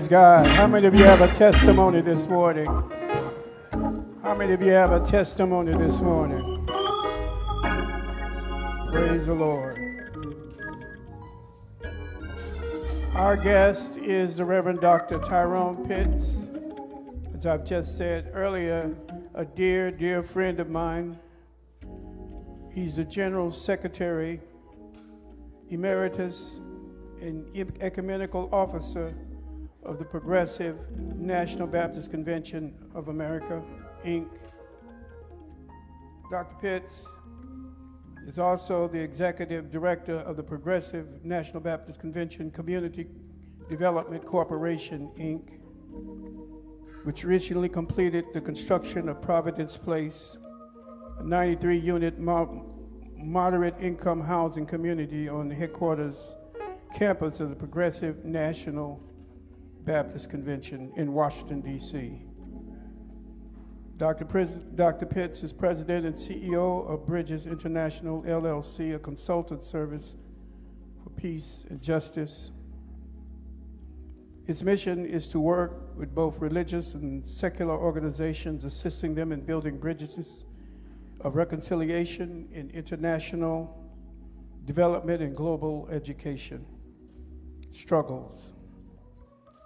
God. How many of you have a testimony this morning? How many of you have a testimony this morning? Praise the Lord. Our guest is the Reverend Doctor Tyrone Pitts. As I've just said earlier, a dear, dear friend of mine. He's the General Secretary Emeritus and Ecumenical Officer of the Progressive National Baptist Convention of America, Incorporated. Doctor Pitts is also the Executive Director of the Progressive National Baptist Convention Community Development Corporation, Incorporated, which recently completed the construction of Providence Place, a ninety-three unit mo moderate-income housing community on the headquarters campus of the Progressive National Baptist Convention in Washington, D C Doctor Pres Doctor Pitts is president and C E O of Bridges International, L L C, a consultant service for peace and justice. His mission is to work with both religious and secular organizations, assisting them in building bridges of reconciliation in international development and global education struggles.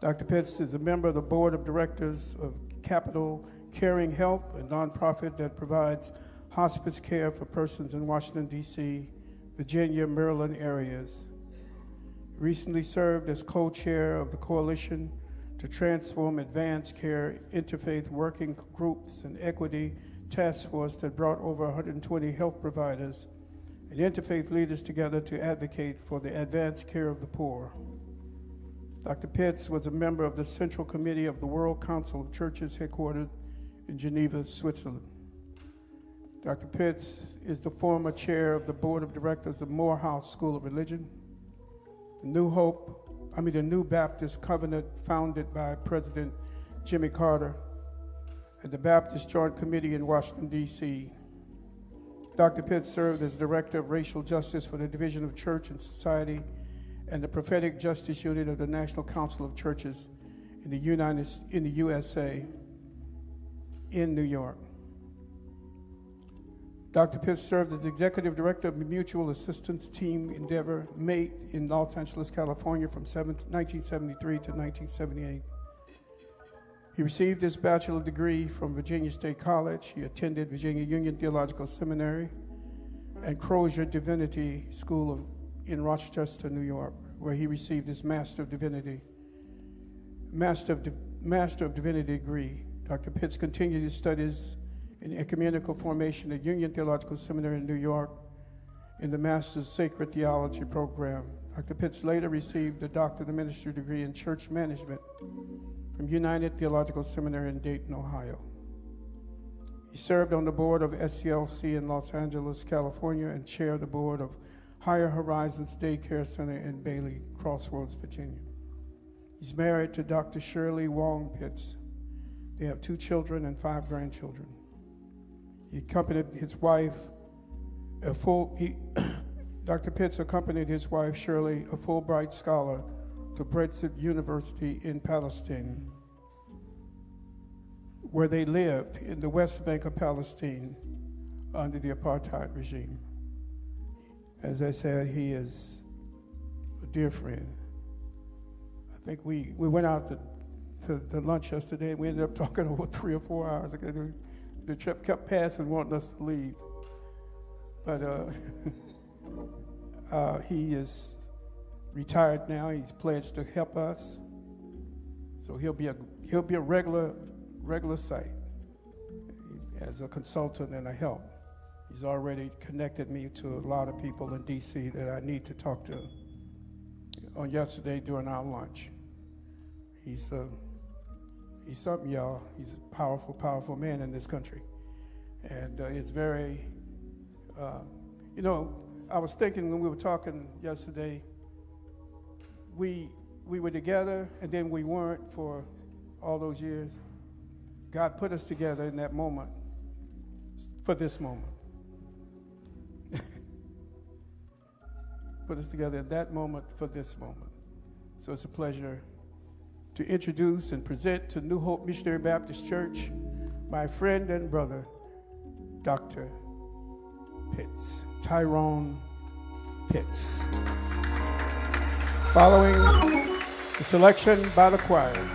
Doctor Pitts is a member of the board of directors of Capital Caring Health, a nonprofit that provides hospice care for persons in Washington, D C, Virginia, Maryland areas. Recently served as co-chair of the Coalition to Transform Advanced Care Interfaith Working Groups and Equity Task Force that brought over one hundred twenty health providers and interfaith leaders together to advocate for the advanced care of the poor. Doctor Pitts was a member of the Central Committee of the World Council of Churches, headquartered in Geneva, Switzerland. Doctor Pitts is the former chair of the board of directors of Morehouse School of Religion, the New Hope, I mean the New Baptist Covenant founded by President Jimmy Carter, and the Baptist Joint Committee in Washington, D C Doctor Pitts served as Director of Racial Justice for the Division of Church and Society and the Prophetic Justice Unit of the National Council of Churches in the United, in the U S A, in New York. Doctor Pitts served as Executive Director of the Mutual Assistance Team Endeavor, M A T E, in Los Angeles, California, from nineteen seventy-three to nineteen seventy-eight. He received his bachelor degree from Virginia State College. He attended Virginia Union Theological Seminary and Crozier Divinity School of, in Rochester, New York, where he received his Master of Divinity, Master of, Di Master of Divinity degree. Doctor Pitts continued his studies in ecumenical formation at Union Theological Seminary in New York in the Master's Sacred Theology program. Doctor Pitts later received a Doctor of Ministry degree in Church Management from United Theological Seminary in Dayton, Ohio. He served on the board of S C L C in Los Angeles, California, and chaired the board of Higher Horizons Daycare Center in Bailey, Crossroads, Virginia. He's married to Doctor Shirley Wong-Pitts. They have two children and five grandchildren. He accompanied his wife, a full, he, Doctor Pitts accompanied his wife, Shirley, a Fulbright scholar, to Brexit University in Palestine, where they lived in the West Bank of Palestine under the apartheid regime. As I said, he is a dear friend. I think we, we went out to, to, to lunch yesterday, and we ended up talking over three or four hours. The trip kept passing, wanting us to leave. But uh, uh, he is retired now. He's pledged to help us, so he'll be a he'll be a regular regular sight as a consultant and a help. He's already connected me to a lot of people in D C that I need to talk to. On yesterday during our lunch, he's uh, he's something, y'all. He's a powerful, powerful man in this country, and uh, it's very, uh, you know. I was thinking when we were talking yesterday. We, we were together, and then we weren't for all those years. God put us together in that moment, for this moment. Put us together in that moment for this moment. So it's a pleasure to introduce and present to New Hope Missionary Baptist Church my friend and brother, Doctor Pitts, Tyrone Pitts. Following the selection by the choir.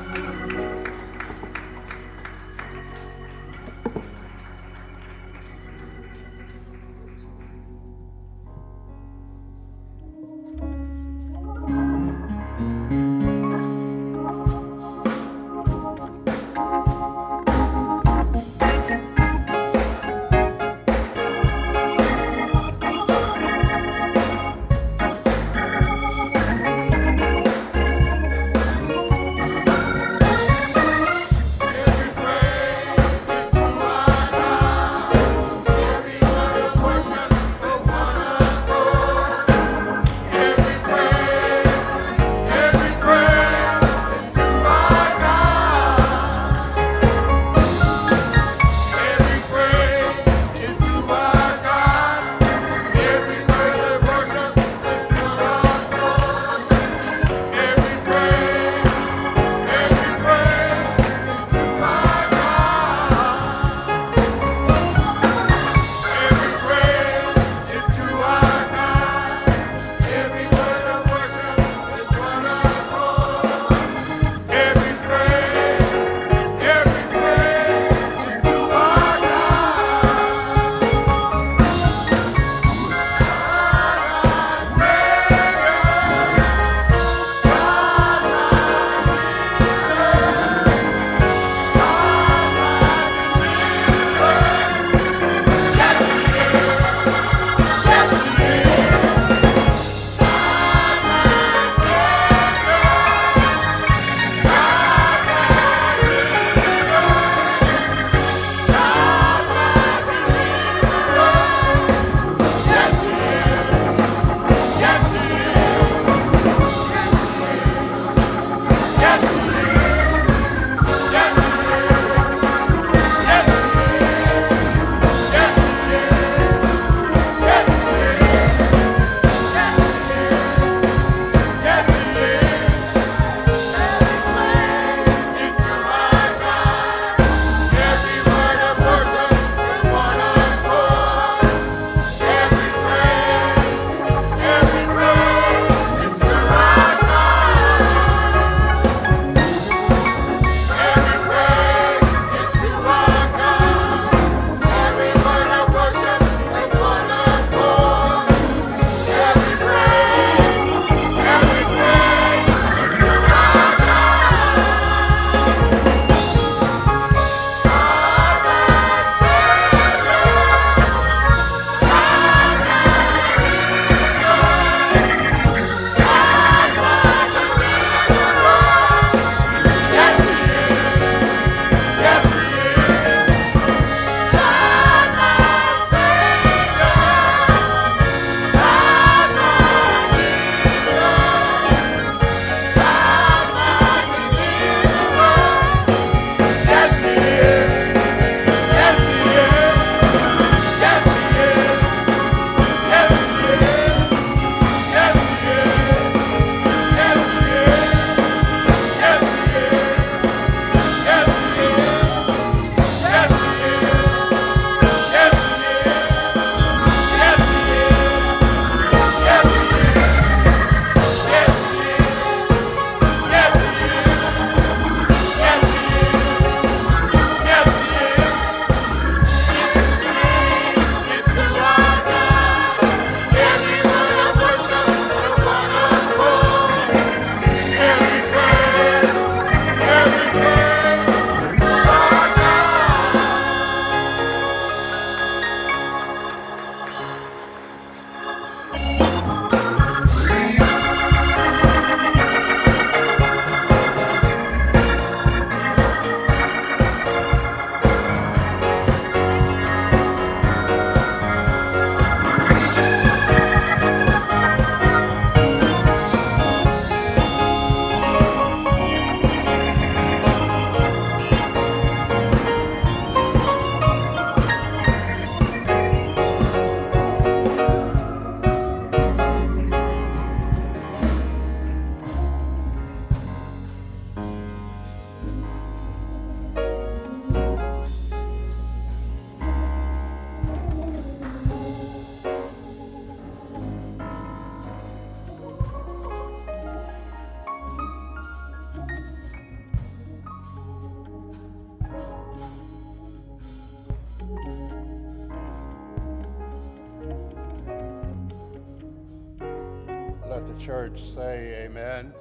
church say amen.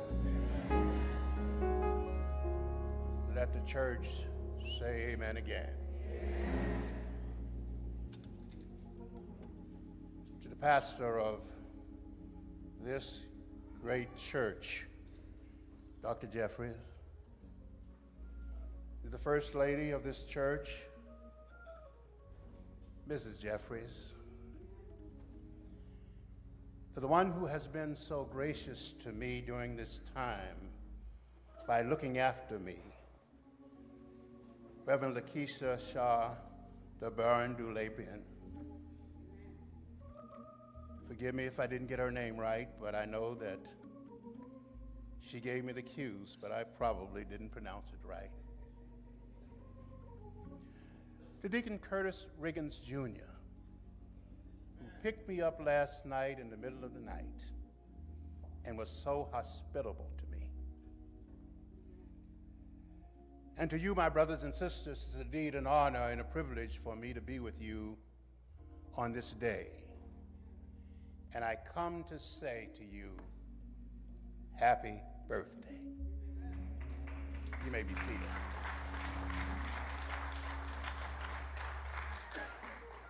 Amen. Let the church say amen again. Amen. To the pastor of this great church, Doctor Jeffrey, to the First Lady of this church, Missus Jeffries, to the one who has been so gracious to me during this time by looking after me, Reverend Lakeisha Shah DeBardeleben. Forgive me if I didn't get her name right, but I know that she gave me the cues, but I probably didn't pronounce it right. To Deacon Curtis Riggins, Junior, picked me up last night in the middle of the night and was so hospitable to me. And to you, my brothers and sisters, it's indeed an honor and a privilege for me to be with you on this day. And I come to say to you, happy birthday. You may be seated.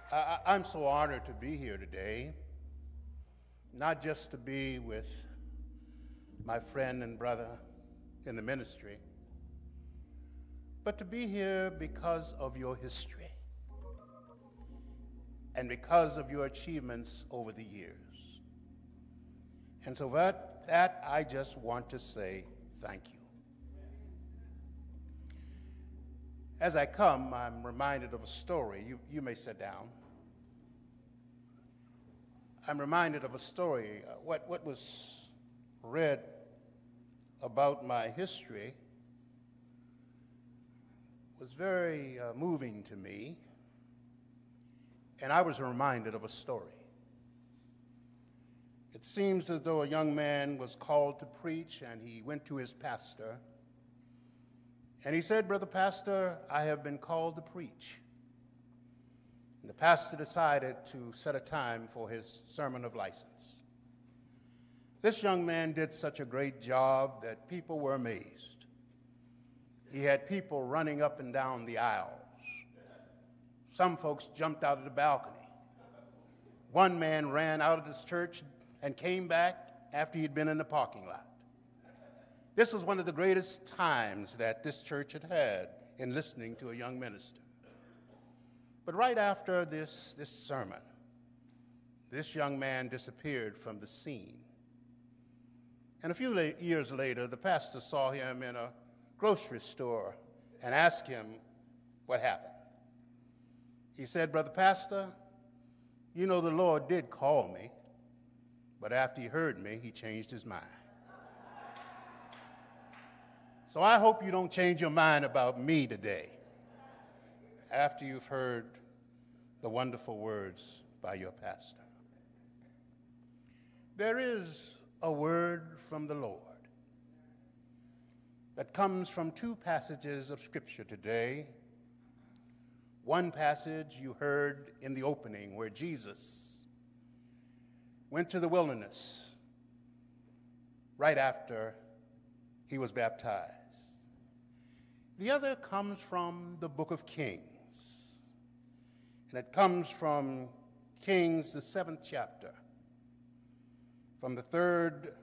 I, I'm so honored to be here today, not just to be with my friend and brother in the ministry, but to be here because of your history and because of your achievements over the years. And so that, that I just want to say thank you. As I come, I'm reminded of a story. You, you may sit down. I'm reminded of a story. Uh, what, what was read about my history was very uh, moving to me, and I was reminded of a story. It seems as though a young man was called to preach, and he went to his pastor. And he said, "Brother Pastor, I have been called to preach." And the pastor decided to set a time for his sermon of license. This young man did such a great job that people were amazed. He had people running up and down the aisles. Some folks jumped out of the balcony. One man ran out of his church and came back after he'd been in the parking lot. This was one of the greatest times that this church had had in listening to a young minister. But right after this, this sermon, this young man disappeared from the scene. And a few years later, the pastor saw him in a grocery store and asked him what happened. He said, "Brother Pastor, you know the Lord did call me, but after he heard me, he changed his mind. So I hope you don't change your mind about me today after you've heard the wonderful words by your pastor." There is a word from the Lord that comes from two passages of Scripture today. One passage you heard in the opening where Jesus went to the wilderness right after he was baptized. The other comes from the book of Kings, and it comes from Kings, the seventh chapter, from the third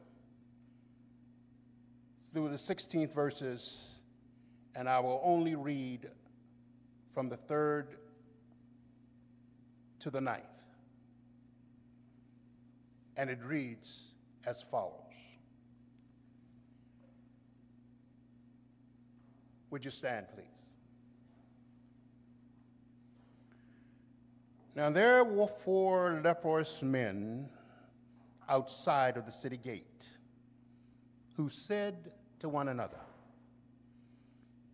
through the sixteenth verses, and I will only read from the third to the ninth, and it reads as follows. Would you stand, please? "Now there were four leprous men outside of the city gate who said to one another,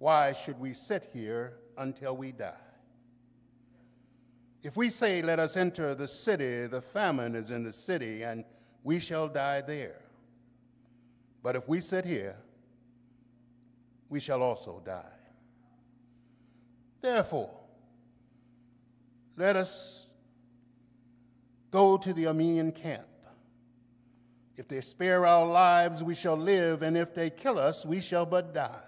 'Why should we sit here until we die? If we say, let us enter the city, the famine is in the city, and we shall die there. But if we sit here, we shall also die. Therefore, let us go to the Armenian camp. If they spare our lives, we shall live, and if they kill us, we shall but die.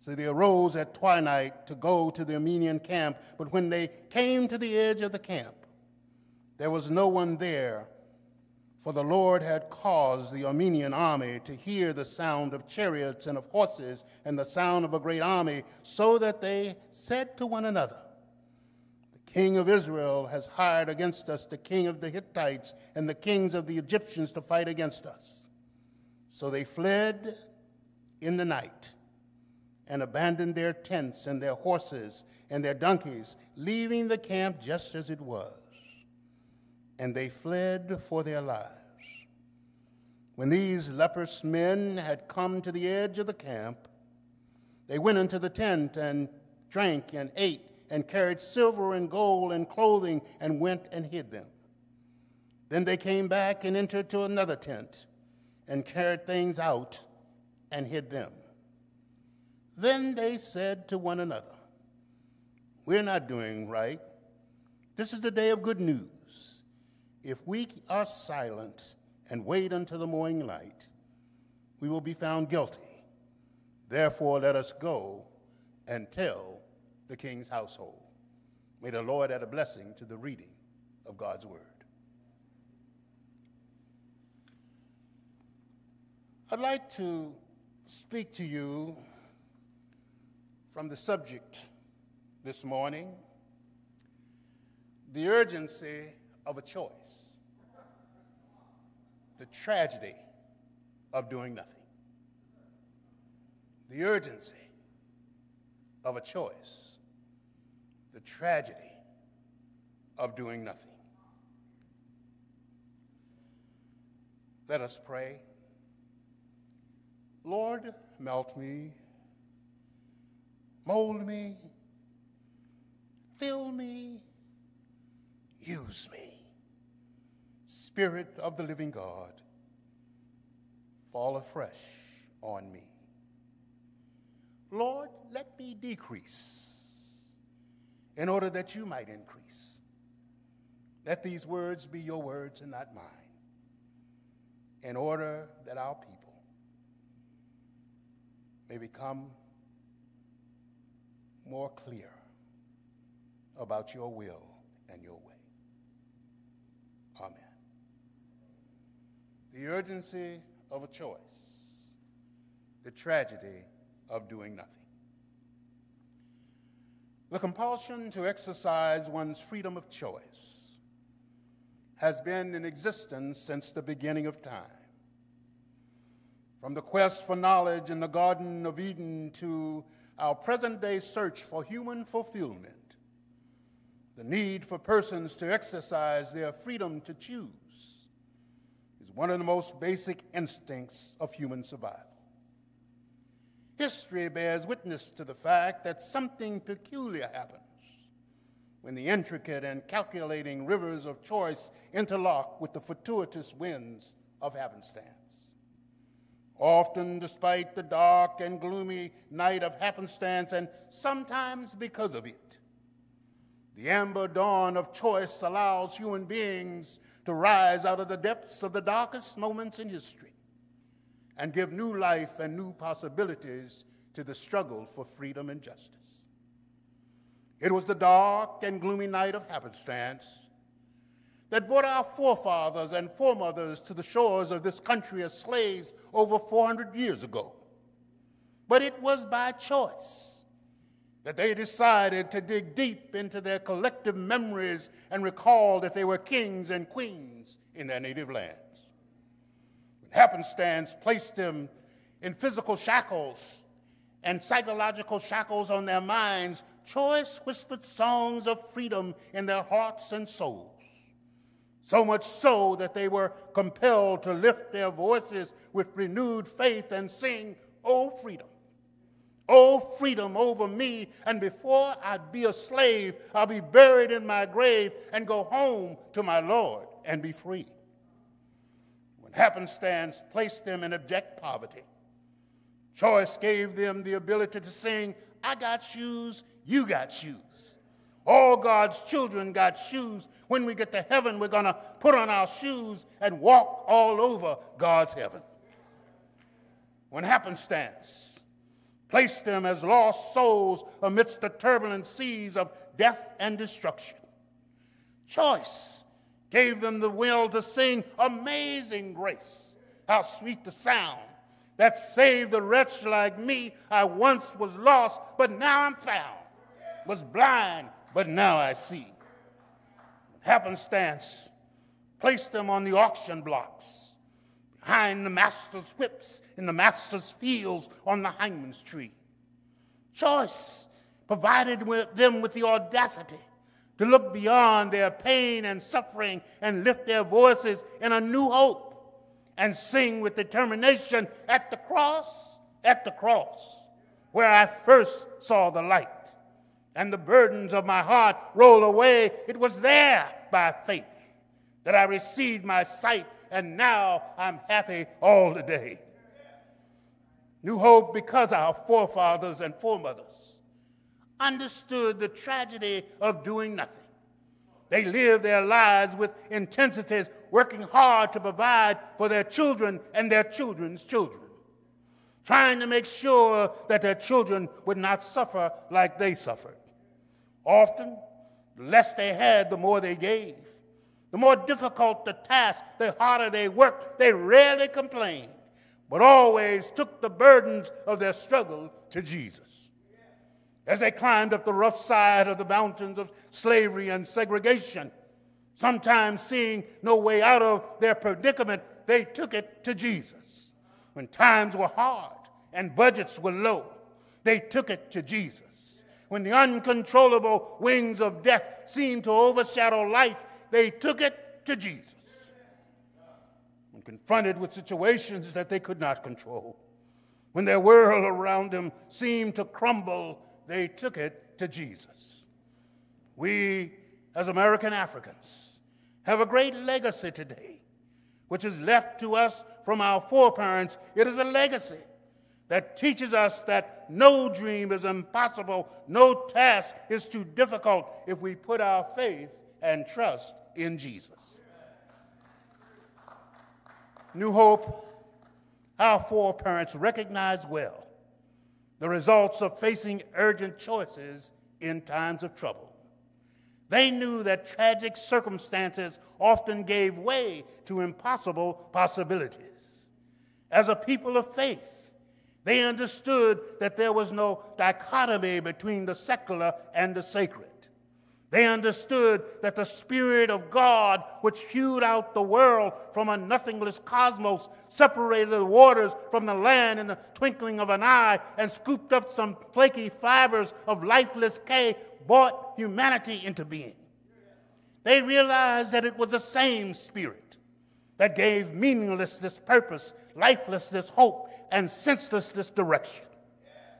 So they arose at twilight to go to the Armenian camp, but when they came to the edge of the camp, there was no one there, for the Lord had caused the Armenian army to hear the sound of chariots and of horses and the sound of a great army, so that they said to one another, "The king of Israel has hired against us the king of the Hittites and the kings of the Egyptians to fight against us." So they fled in the night and abandoned their tents and their horses and their donkeys, leaving the camp just as it was. And they fled for their lives. When these leprous men had come to the edge of the camp, they went into the tent and drank and ate and carried silver and gold and clothing and went and hid them. Then they came back and entered to another tent and carried things out and hid them. Then they said to one another, "We're not doing right. This is the day of good news. If we are silent and wait until the morning light, we will be found guilty. Therefore, let us go and tell the king's household." May the Lord add a blessing to the reading of God's word. I'd like to speak to you from the subject this morning, the urgency of a choice, the tragedy of doing nothing. The urgency of a choice, the tragedy of doing nothing. Let us pray. Lord, melt me, mold me, fill me, use me. Spirit of the living God, fall afresh on me. Lord, let me decrease in order that you might increase. Let these words be your words and not mine, in order that our people may become more clear about your will and your way. Amen. The urgency of a choice, the tragedy of doing nothing. The compulsion to exercise one's freedom of choice has been in existence since the beginning of time. From the quest for knowledge in the Garden of Eden to our present-day search for human fulfillment, the need for persons to exercise their freedom to choose is one of the most basic instincts of human survival. History bears witness to the fact that something peculiar happens when the intricate and calculating rivers of choice interlock with the fortuitous winds of happenstance. Often despite the dark and gloomy night of happenstance, and sometimes because of it, the amber dawn of choice allows human beings to rise out of the depths of the darkest moments in history and give new life and new possibilities to the struggle for freedom and justice. It was the dark and gloomy night of happenstance that brought our forefathers and foremothers to the shores of this country as slaves over four hundred years ago. But it was by choice that they decided to dig deep into their collective memories and recall that they were kings and queens in their native lands. When happenstance placed them in physical shackles and psychological shackles on their minds, choice whispered songs of freedom in their hearts and souls, so much so that they were compelled to lift their voices with renewed faith and sing, "Oh, freedom. Oh, freedom over me, and before I'd be a slave, I'll be buried in my grave and go home to my Lord and be free." When happenstance placed them in abject poverty, choice gave them the ability to sing, "I got shoes, you got shoes. All God's children got shoes. When we get to heaven, we're going to put on our shoes and walk all over God's heaven. When happenstance placed them as lost souls amidst the turbulent seas of death and destruction, choice gave them the will to sing Amazing Grace. How sweet the sound that saved the wretch like me. I once was lost, but now I'm found. Was blind, but now I see. Happenstance placed them on the auction blocks, behind the master's whips, in the master's fields, on the hangman's tree. Choice provided with them with the audacity to look beyond their pain and suffering and lift their voices in a new hope and sing with determination, at the cross, at the cross, where I first saw the light. And the burdens of my heart roll away. It was there by faith that I received my sight, and now I'm happy all the day. New Hope, because our forefathers and foremothers understood the tragedy of doing nothing. They lived their lives with intensities, working hard to provide for their children and their children's children, trying to make sure that their children would not suffer like they suffered. Often, the less they had, the more they gave. The more difficult the task, the harder they worked. They rarely complained, but always took the burdens of their struggle to Jesus. As they climbed up the rough side of the mountains of slavery and segregation, sometimes seeing no way out of their predicament, they took it to Jesus. When times were hard and budgets were low, they took it to Jesus. When the uncontrollable wings of death seemed to overshadow life, they took it to Jesus. When confronted with situations that they could not control, when their world around them seemed to crumble, they took it to Jesus. We, as American Africans, have a great legacy today, which is left to us from our foreparents. It is a legacy that teaches us that no dream is impossible, no task is too difficult if we put our faith and trust in Jesus. New Hope, our foreparents recognized well the results of facing urgent choices in times of trouble. They knew that tragic circumstances often gave way to impossible possibilities. As a people of faith, they understood that there was no dichotomy between the secular and the sacred. They understood that the Spirit of God, which hewed out the world from a nothingless cosmos, separated the waters from the land in the twinkling of an eye, and scooped up some flaky fibers of lifeless clay, brought humanity into being. They realized that it was the same Spirit that gave meaninglessness purpose, lifelessness hope, and senselessness direction.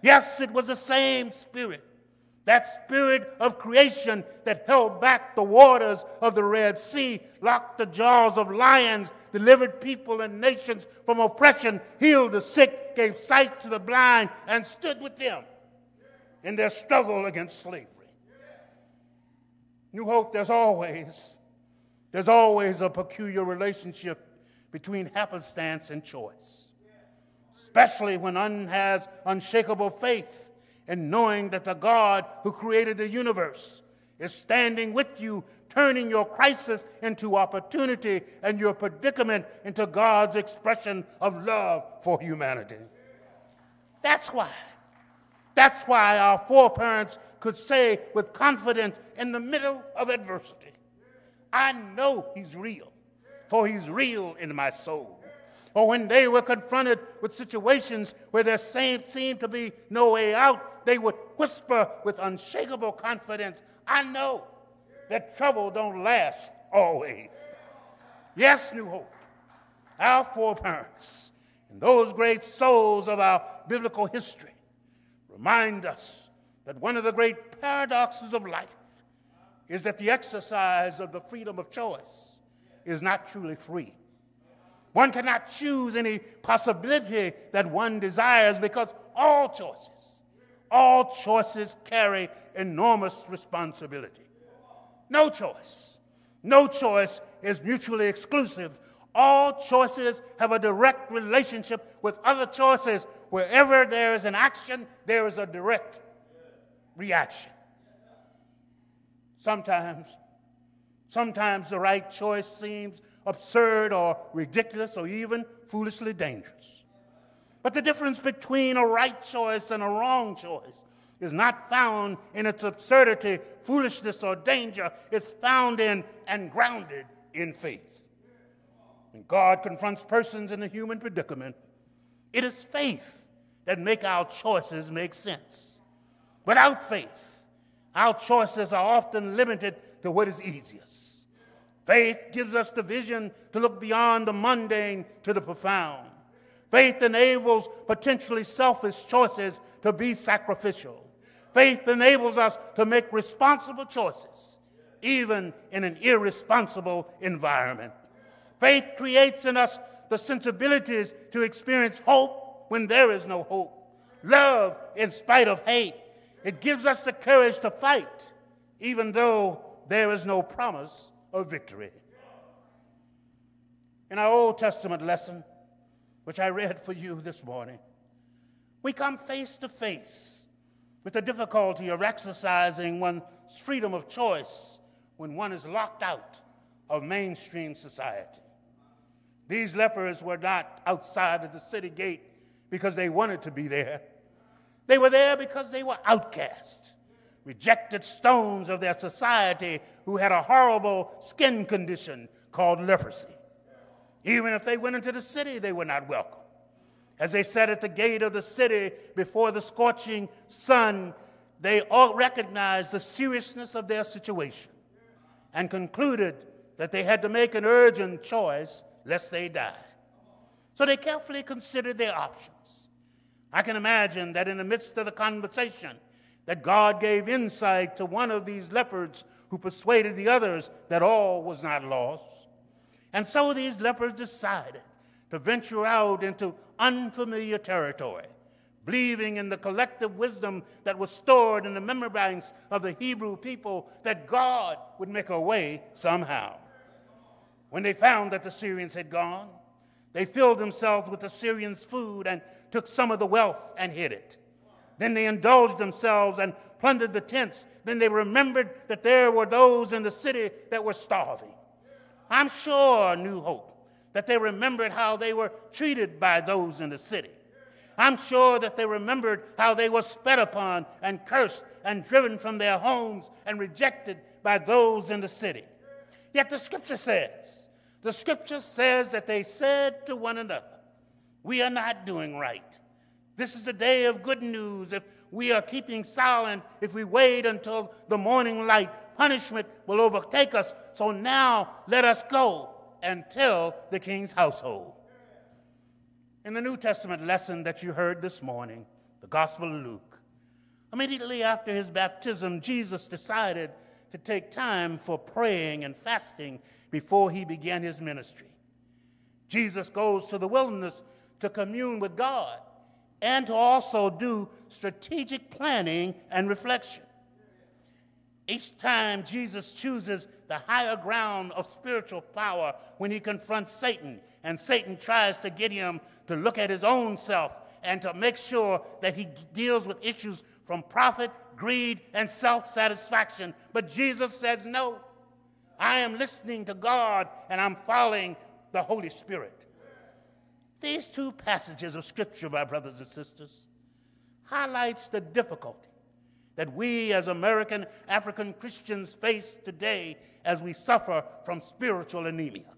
Yes, it was the same Spirit, that Spirit of creation that held back the waters of the Red Sea, locked the jaws of lions, delivered people and nations from oppression, healed the sick, gave sight to the blind, and stood with them in their struggle against slavery. New Hope, there's always, there's always a peculiar relationship between happenstance and choice, especially when one has unshakable faith in knowing that the God who created the universe is standing with you, turning your crisis into opportunity and your predicament into God's expression of love for humanity. That's why. That's why our foreparents could say with confidence in the middle of adversity, I know he's real, for he's real in my soul. Or when they were confronted with situations where there seemed to be no way out, they would whisper with unshakable confidence, I know that trouble don't last always. Yes, New Hope, our foreparents and those great souls of our biblical history remind us that one of the great paradoxes of life is that the exercise of the freedom of choice is not truly free. One cannot choose any possibility that one desires, because all choices, all choices carry enormous responsibility. No choice. No choice is mutually exclusive. All choices have a direct relationship with other choices. Wherever there is an action, there is a direct reaction. Sometimes, sometimes the right choice seems absurd or ridiculous or even foolishly dangerous. But the difference between a right choice and a wrong choice is not found in its absurdity, foolishness, or danger. It's found in and grounded in faith. When God confronts persons in the human predicament, it is faith that makes our choices make sense. Without faith, our choices are often limited to what is easiest. Faith gives us the vision to look beyond the mundane to the profound. Faith enables potentially selfish choices to be sacrificial. Faith enables us to make responsible choices, even in an irresponsible environment. Faith creates in us the sensibilities to experience hope when there is no hope, love in spite of hate. It gives us the courage to fight, even though there is no promise of victory. In our Old Testament lesson, which I read for you this morning, we come face to face with the difficulty of exercising one's freedom of choice when one is locked out of mainstream society. These lepers were not outside of the city gate because they wanted to be there. They were there because they were outcasts, rejected stones of their society who had a horrible skin condition called leprosy. Even if they went into the city, they were not welcome. As they sat at the gate of the city before the scorching sun, they all recognized the seriousness of their situation and concluded that they had to make an urgent choice lest they die. So they carefully considered their options. I can imagine that in the midst of the conversation, that God gave insight to one of these lepers who persuaded the others that all was not lost. And so these lepers decided to venture out into unfamiliar territory, believing in the collective wisdom that was stored in the memory banks of the Hebrew people that God would make a way somehow. When they found that the Syrians had gone, they filled themselves with the Syrians' food and took some of the wealth and hid it. Then they indulged themselves and plundered the tents. Then they remembered that there were those in the city that were starving. I'm sure, New Hope, that they remembered how they were treated by those in the city. I'm sure that they remembered how they were spat upon and cursed and driven from their homes and rejected by those in the city. Yet the Scripture says, the Scripture says that they said to one another, we are not doing right. This is the day of good news. If we are keeping silent, if we wait until the morning light, punishment will overtake us, so now let us go and tell the king's household. In the New Testament lesson that you heard this morning, the Gospel of Luke, immediately after his baptism, Jesus decided to take time for praying and fasting before he began his ministry. Jesus goes to the wilderness to commune with God and to also do strategic planning and reflection. Each time Jesus chooses the higher ground of spiritual power when he confronts Satan, and Satan tries to get him to look at his own self and to make sure that he deals with issues from profit, greed, and self-satisfaction. But Jesus says, no, I am listening to God and I'm following the Holy Spirit. These two passages of Scripture, my brothers and sisters, highlights the difficulty that we as American African Christians face today as we suffer from spiritual anemia.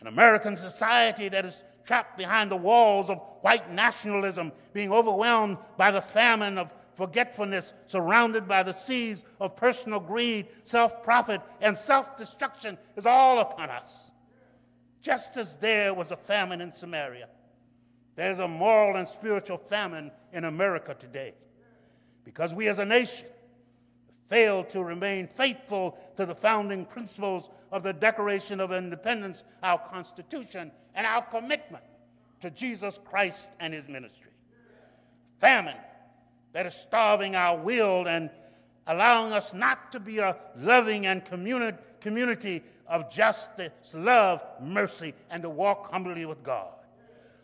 An American society that is trapped behind the walls of white nationalism, being overwhelmed by the famine of forgetfulness, surrounded by the seas of personal greed, self-profit, and self-destruction is all upon us. Just as there was a famine in Samaria, there's a moral and spiritual famine in America today, because we as a nation failed to remain faithful to the founding principles of the Declaration of Independence, our Constitution, and our commitment to Jesus Christ and his ministry. Famine that is starving our will and allowing us not to be a loving and communi- community of justice, love, mercy, and to walk humbly with God.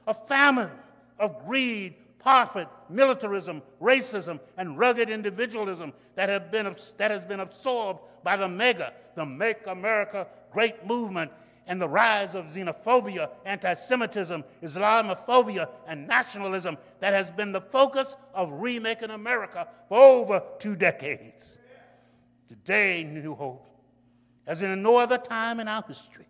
A famine of greed, poverty, militarism, racism, and rugged individualism that, have been, that has been absorbed by the mega, the Make America Great movement, and the rise of xenophobia, anti-Semitism, Islamophobia, and nationalism that has been the focus of remaking America for over two decades. Today, New Hope, as in no other time in our history,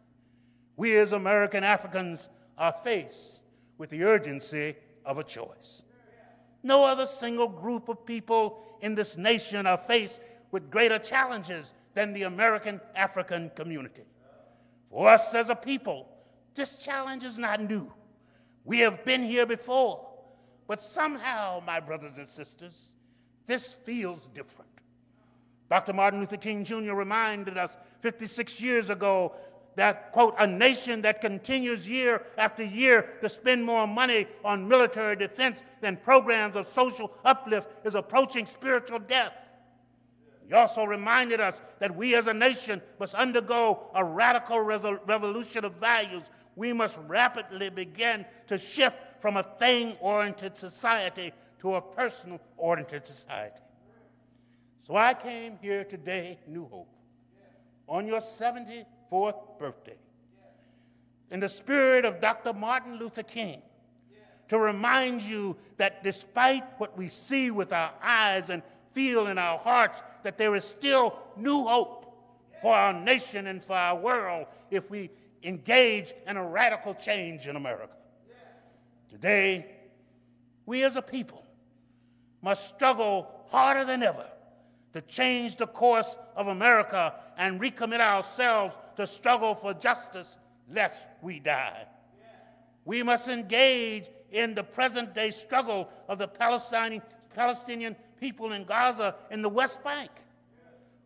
we as American Africans are faced with the urgency of a choice. No other single group of people in this nation are faced with greater challenges than the American African community. For us as a people, this challenge is not new. We have been here before, but somehow, my brothers and sisters, this feels different. Doctor Martin Luther King, Junior reminded us fifty-six years ago that, quote, a nation that continues year after year to spend more money on military defense than programs of social uplift is approaching spiritual death. He also reminded us that we as a nation must undergo a radical resol- revolution of values. We must rapidly begin to shift from a thing-oriented society to a personal-oriented society. So I came here today, New Hope, on your seventy-fourth birthday, in the spirit of Doctor Martin Luther King, to remind you that despite what we see with our eyes and feel in our hearts, that there is still new hope for our nation and for our world if we engage in a radical change in America. Today, we as a people must struggle harder than ever to change the course of America and recommit ourselves to struggle for justice lest we die. We must engage in the present-day struggle of the Palestinian Palestinian people in Gaza and the West Bank,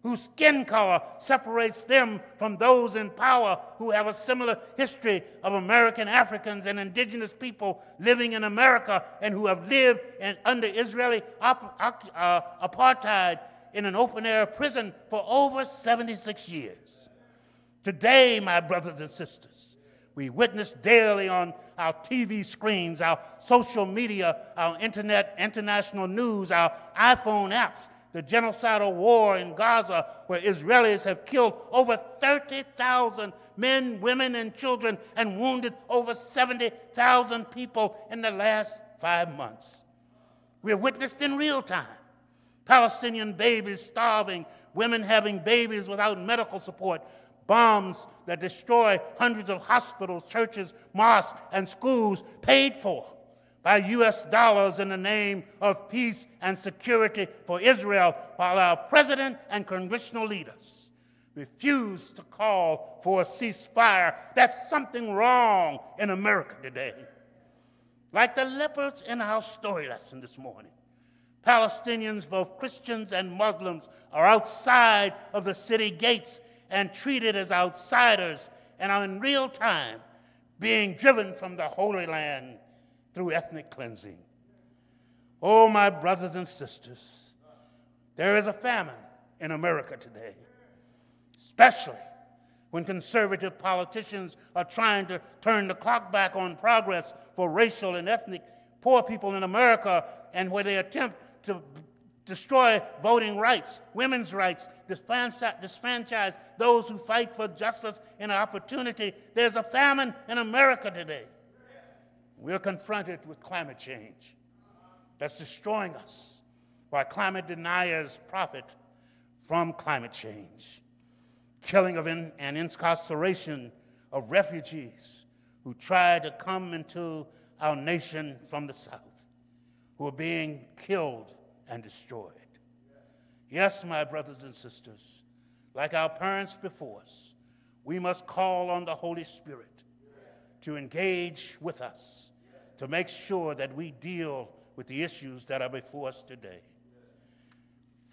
whose skin color separates them from those in power who have a similar history of American Africans and indigenous people living in America and who have lived in, under Israeli op, uh, apartheid in an open-air prison for over seventy-six years. Today, my brothers and sisters, we witness daily on our T V screens, our social media, our internet, international news, our iPhone apps, the genocidal war in Gaza, where Israelis have killed over thirty thousand men, women, and children, and wounded over seventy thousand people in the last five months. We have witnessed in real time Palestinian babies starving, women having babies without medical support, bombs that destroy hundreds of hospitals, churches, mosques, and schools paid for by U S dollars in the name of peace and security for Israel, while our president and congressional leaders refuse to call for a ceasefire. That's something wrong in America today. Like the lepers in our story lesson this morning, Palestinians, both Christians and Muslims, are outside of the city gates and treated as outsiders, and are in real time being driven from the Holy Land through ethnic cleansing. Oh, my brothers and sisters, there is a famine in America today, especially when conservative politicians are trying to turn the clock back on progress for racial and ethnic poor people in America, and where they attempt to destroy voting rights, women's rights, disfranchise those who fight for justice and opportunity. There's a famine in America today. We're confronted with climate change that's destroying us while climate deniers profit from climate change. Killing of in, and incarceration of refugees who try to come into our nation from the South, who are being killed and destroyed. Yes, my brothers and sisters, like our parents before us, we must call on the Holy Spirit to engage with us to make sure that we deal with the issues that are before us today.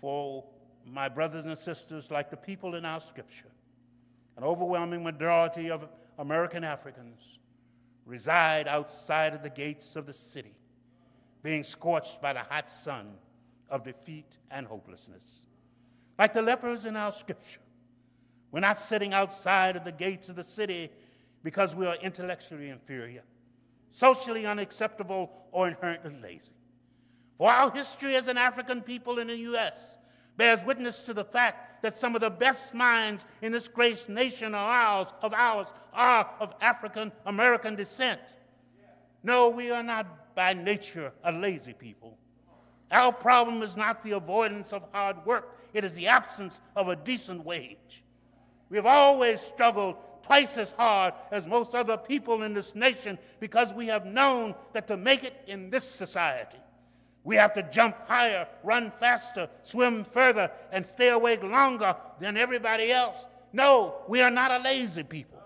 For my brothers and sisters, like the people in our scripture, an overwhelming majority of American Africans reside outside of the gates of the city, being scorched by the hot sun of defeat and hopelessness. Like the lepers in our scripture, we're not sitting outside of the gates of the city because we are intellectually inferior, socially unacceptable, or inherently lazy. For our history as an African people in the U S bears witness to the fact that some of the best minds in this great nation are ours, of ours are of African American descent. No, we are not by nature a lazy people. Our problem is not the avoidance of hard work. It is the absence of a decent wage. We have always struggled twice as hard as most other people in this nation because we have known that to make it in this society, we have to jump higher, run faster, swim further, and stay awake longer than everybody else. No, we are not a lazy people.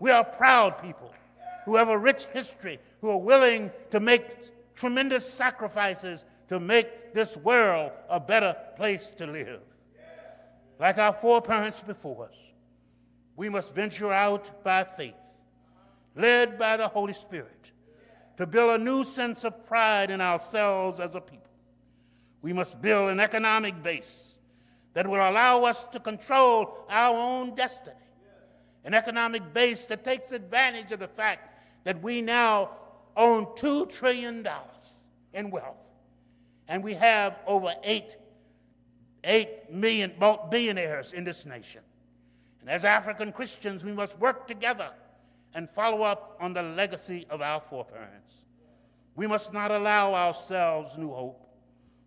We are proud people who have a rich history, who are willing to make tremendous sacrifices to make this world a better place to live. Like our foreparents before us, we must venture out by faith, led by the Holy Spirit, to build a new sense of pride in ourselves as a people. We must build an economic base that will allow us to control our own destiny, an economic base that takes advantage of the fact that we now own two trillion dollars in wealth, and we have over eight, eight million billionaires in this nation. And as African Christians, we must work together and follow up on the legacy of our foreparents. We must not allow ourselves, New Hope,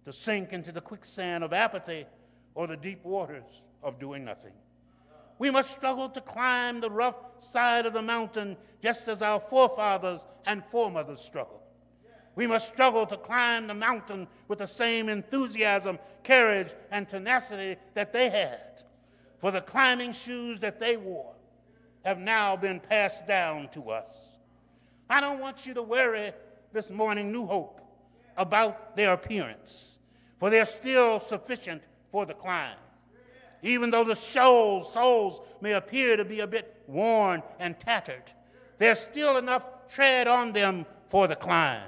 to sink into the quicksand of apathy or the deep waters of doing nothing. We must struggle to climb the rough side of the mountain just as our forefathers and foremothers struggled. We must struggle to climb the mountain with the same enthusiasm, courage, and tenacity that they had. For the climbing shoes that they wore have now been passed down to us. I don't want you to worry this morning, New Hope, about their appearance, for they're still sufficient for the climb. Even though the soles may appear to be a bit worn and tattered, there's still enough tread on them for the climb.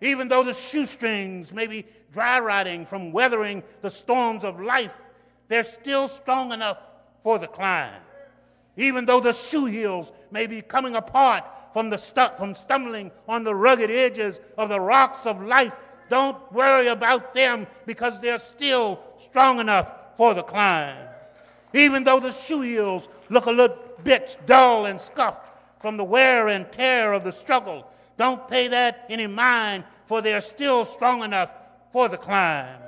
Even though the shoestrings may be dry rotting from weathering the storms of life, they're still strong enough for the climb. Even though the shoe heels may be coming apart from, the stu from stumbling on the rugged edges of the rocks of life, don't worry about them because they're still strong enough for the climb. Even though the shoe heels look a little bit dull and scuffed from the wear and tear of the struggle, don't pay that any mind, for they're still strong enough for the climb.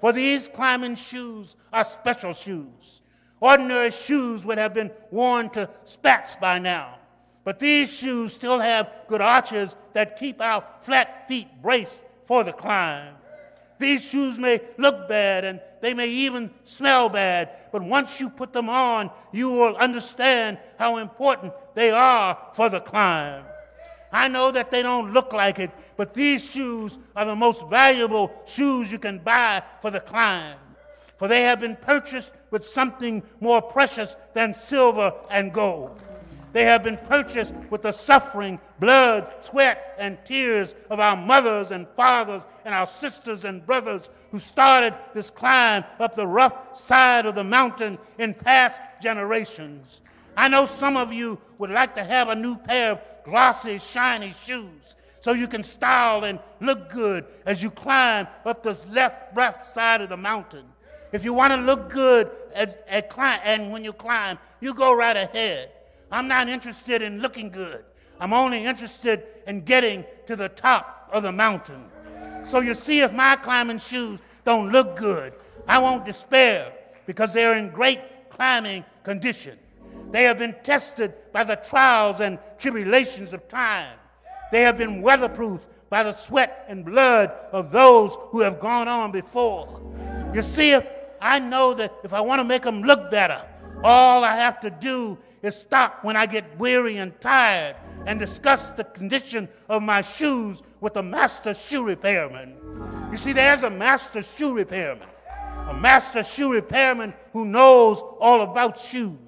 For these climbing shoes are special shoes. Ordinary shoes would have been worn to spats by now, but these shoes still have good arches that keep our flat feet braced for the climb. These shoes may look bad and they may even smell bad, but once you put them on, you will understand how important they are for the climb. I know that they don't look like it, but these shoes are the most valuable shoes you can buy for the climb, for they have been purchased with something more precious than silver and gold. They have been purchased with the suffering, blood, sweat, and tears of our mothers and fathers and our sisters and brothers who started this climb up the rough side of the mountain in past generations. I know some of you would like to have a new pair of glossy, shiny shoes so you can style and look good as you climb up this left, left side of the mountain. If you want to look good at, at climb, and when you climb, you go right ahead. I'm not interested in looking good. I'm only interested in getting to the top of the mountain. So you see, if my climbing shoes don't look good, I won't despair because they're in great climbing condition. They have been tested by the trials and tribulations of time. They have been weatherproofed by the sweat and blood of those who have gone on before. You see, if I know that if I want to make them look better, all I have to do is stop when I get weary and tired and discuss the condition of my shoes with a master shoe repairman. You see, there's a master shoe repairman, a master shoe repairman who knows all about shoes.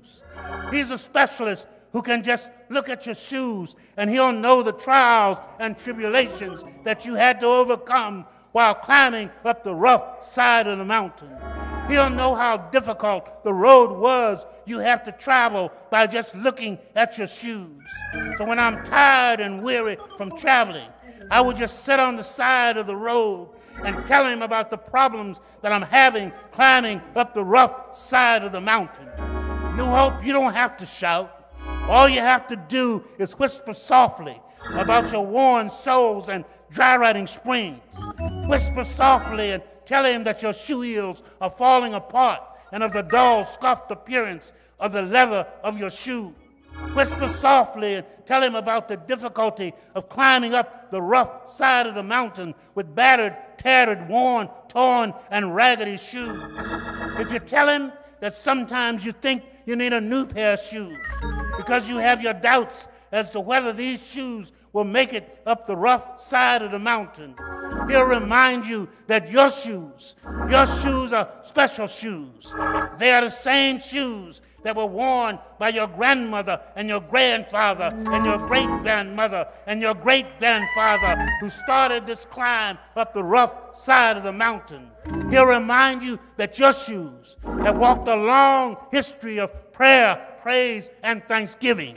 He's a specialist who can just look at your shoes and he'll know the trials and tribulations that you had to overcome while climbing up the rough side of the mountain. He'll know how difficult the road was you have to travel by just looking at your shoes. So when I'm tired and weary from traveling, I would just sit on the side of the road and tell him about the problems that I'm having climbing up the rough side of the mountain. New Hope, you don't have to shout. All you have to do is whisper softly about your worn soles and dry riding springs. Whisper softly and tell him that your shoe heels are falling apart and of the dull, scuffed appearance of the leather of your shoe. Whisper softly and tell him about the difficulty of climbing up the rough side of the mountain with battered, tattered, worn, torn, and raggedy shoes. If you tell him that sometimes you think you need a new pair of shoes because you have your doubts as to whether these shoes will make it up the rough side of the mountain, he'll remind you that your shoes, your shoes are special shoes. They are the same shoes that were worn by your grandmother and your grandfather and your great-grandmother and your great-grandfather who started this climb up the rough side of the mountain. He'll remind you that your shoes have walked a long history of prayer, praise, and thanksgiving.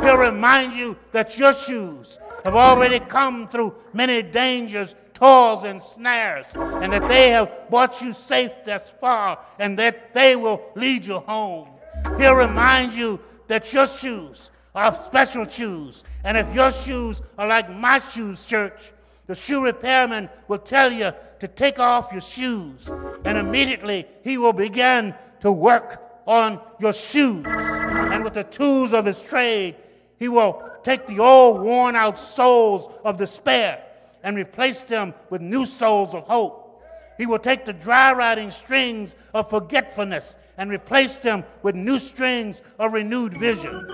He'll remind you that your shoes have already come through many dangers, toils, and snares, and that they have brought you safe thus far, and that they will lead you home. He'll remind you that your shoes are special shoes. And if your shoes are like my shoes, church, the shoe repairman will tell you to take off your shoes. And immediately he will begin to work on your shoes. And with the tools of his trade, he will take the old worn out soles of despair and replace them with new soles of hope. He will take the dry riding strings of forgetfulness and replace them with new strings of renewed vision.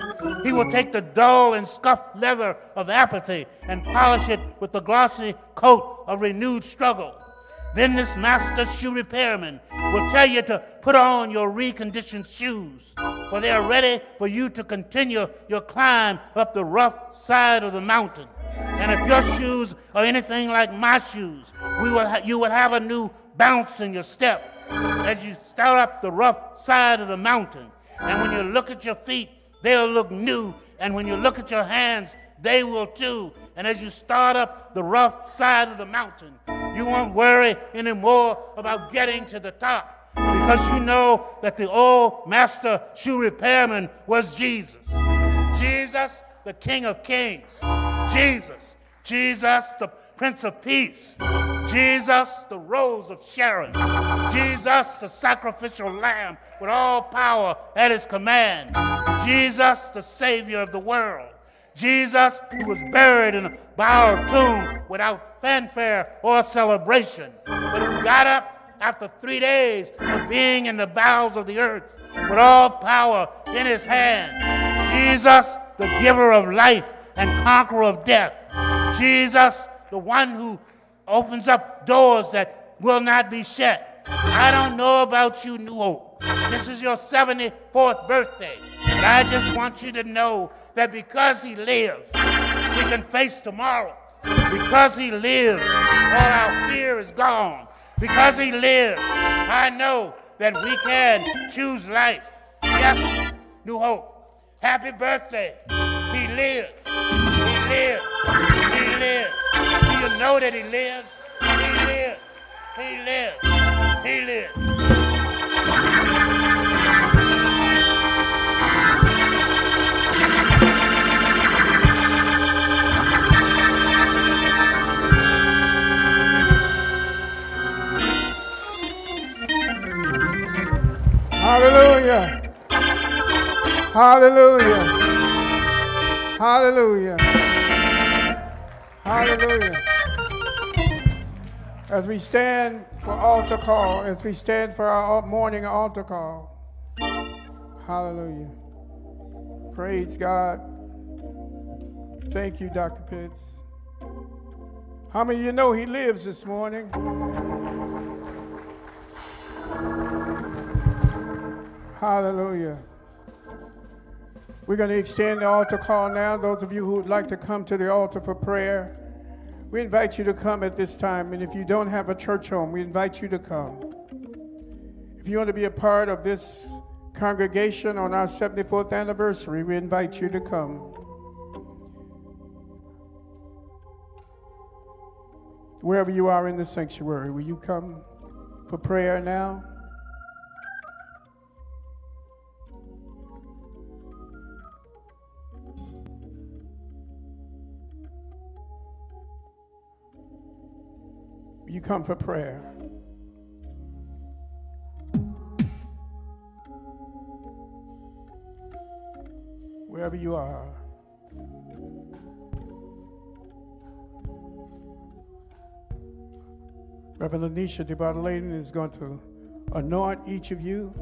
He will take the dull and scuffed leather of apathy and polish it with the glossy coat of renewed struggle. Then this master shoe repairman will tell you to put on your reconditioned shoes, for they are ready for you to continue your climb up the rough side of the mountain. And if your shoes are anything like my shoes, we will ha- you will have a new bounce in your step as you start up the rough side of the mountain. And when you look at your feet, they'll look new. And when you look at your hands, they will too. And as you start up the rough side of the mountain, you won't worry anymore about getting to the top, because you know that the old master shoe repairman was Jesus. Jesus, the King of Kings. Jesus, Jesus, the Prince of Peace. Jesus, the Rose of Sharon. Jesus, the sacrificial lamb with all power at his command. Jesus, the Savior of the world. Jesus, who was buried in a borrowed tomb without fanfare or celebration, but who got up after three days of being in the bowels of the earth with all power in his hand. Jesus, the giver of life and conqueror of death. Jesus, the one who opens up doors that will not be shut. I don't know about you, New Hope. This is your seventy-fourth birthday. But I just want you to know that because he lives, we can face tomorrow. Because he lives, all our fear is gone. Because he lives, I know that we can choose life. Yes, New Hope. Happy birthday. He lives. He lives. He lives. Do you know that he lives? He lives. He lives. He lives. He lives. Hallelujah. Hallelujah. Hallelujah. Hallelujah. As we stand for altar call, as we stand for our morning altar call. Hallelujah. Praise God. Thank you, Doctor Pitts. How many of you know he lives this morning? Hallelujah. We're going to extend the altar call now. Those of you who would like to come to the altar for prayer, We invite you to come at this time, and if you don't have a church home, we invite you to come. If you want to be a part of this congregation on our seventy-fourth anniversary, we invite you to come. Wherever you are in the sanctuary, will you come for prayer now? You come for prayer. Wherever you are. Reverend Lanisha DeBardeleben is going to anoint each of you.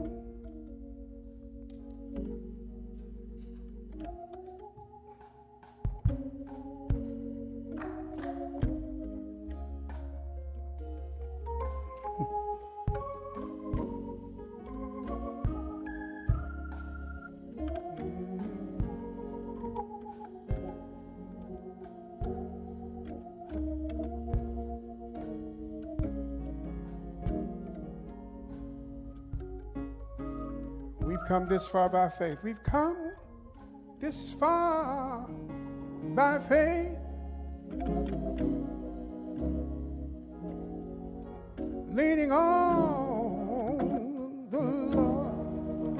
Come this far by faith. We've come this far by faith. Leaning on the Lord.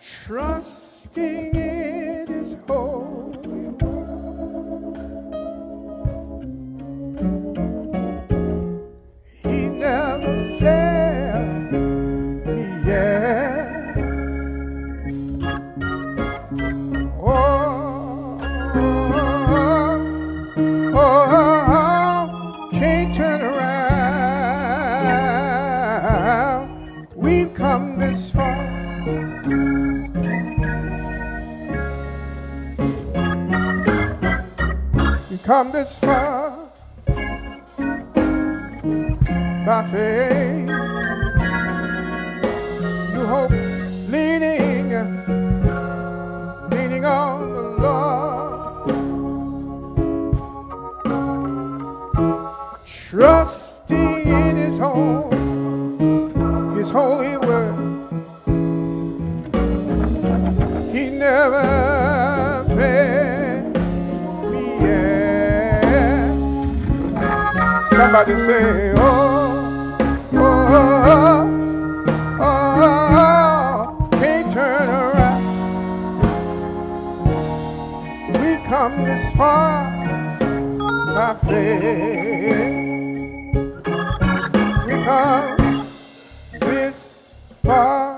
Trusting in His holy word. He never fails. Come this far by faith, new hope, leaning, leaning on the Lord, trusting in His home, His holy word. He never fails. Somebody say, oh, oh, oh, oh, oh, can't turn around. We come this far by faith. We come this far.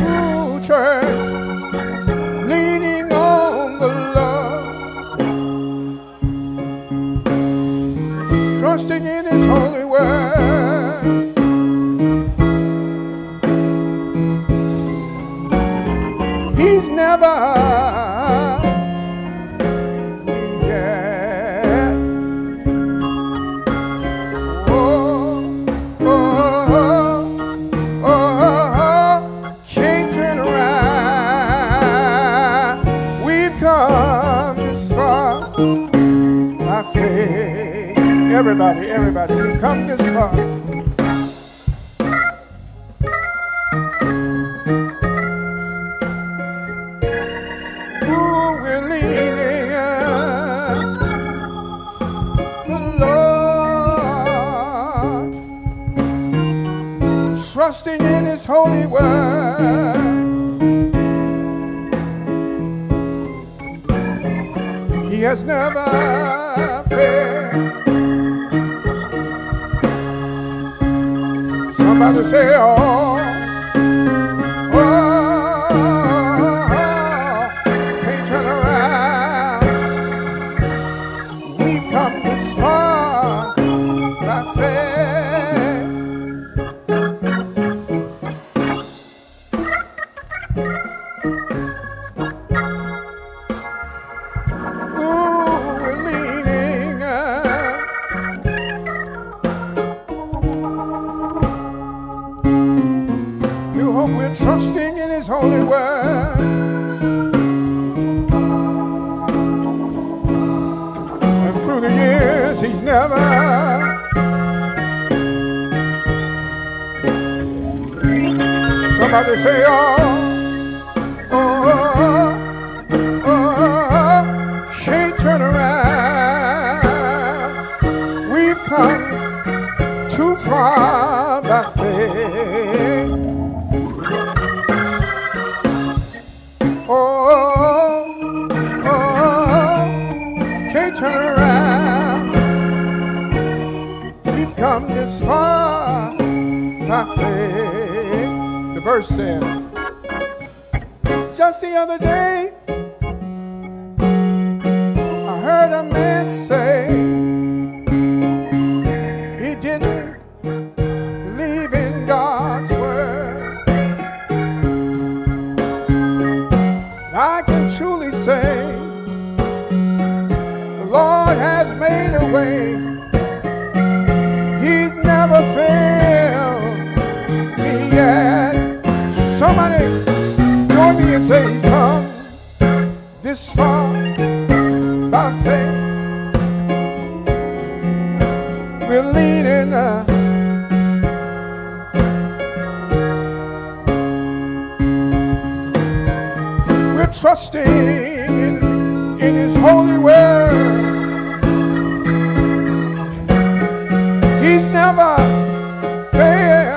Ooh, church. Trusting in His holy word. He's never yet. Oh, oh, oh, oh, oh, can't turn around. We've come this far by faith. Everybody, everybody, we come this far. Ooh, we're leaning on the Lord, trusting in His holy word. He has never failed. Somebody say, oh, oh, oh, can't turn around. We come this far by faith. Ooh, we're leaning up. never. Somebody say, oh, oh, oh, oh, oh, can't turn around. We've come too far by faith. Oh, oh, oh, can't turn around. We've come this far by faith. The verse said, just the other day, I heard a man say he didn't believe in God's word. I can truly say the Lord has made a way. He's never failed me yet. Somebody join me and say he's come this far by faith. We're leaning up. We're trusting in, in his holy word. He's never this,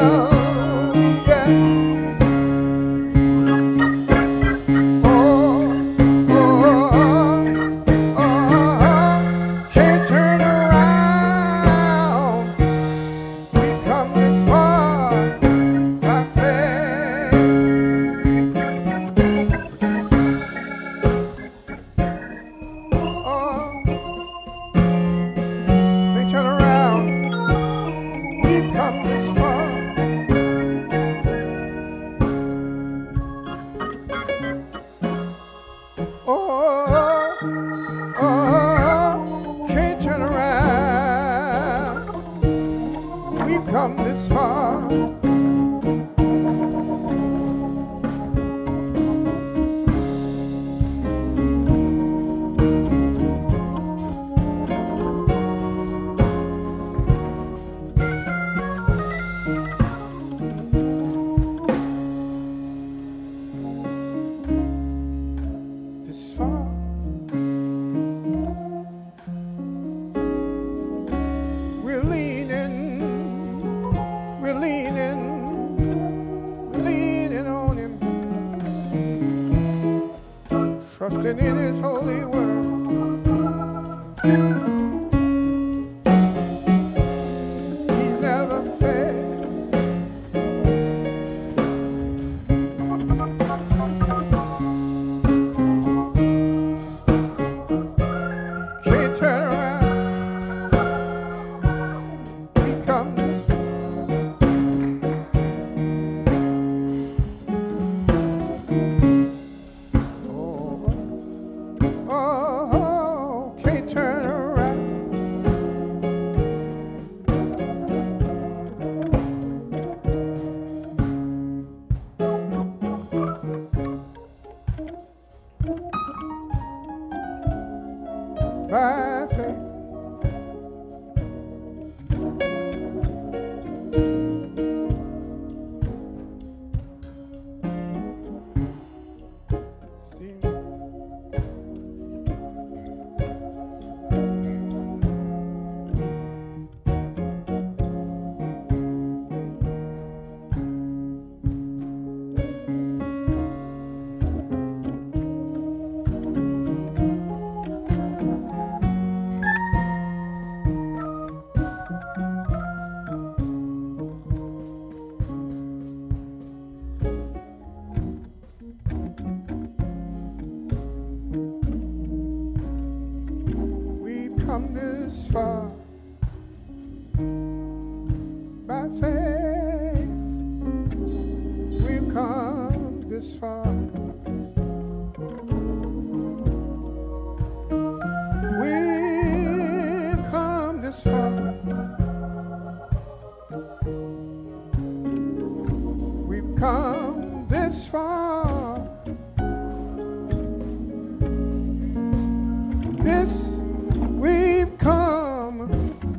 we've come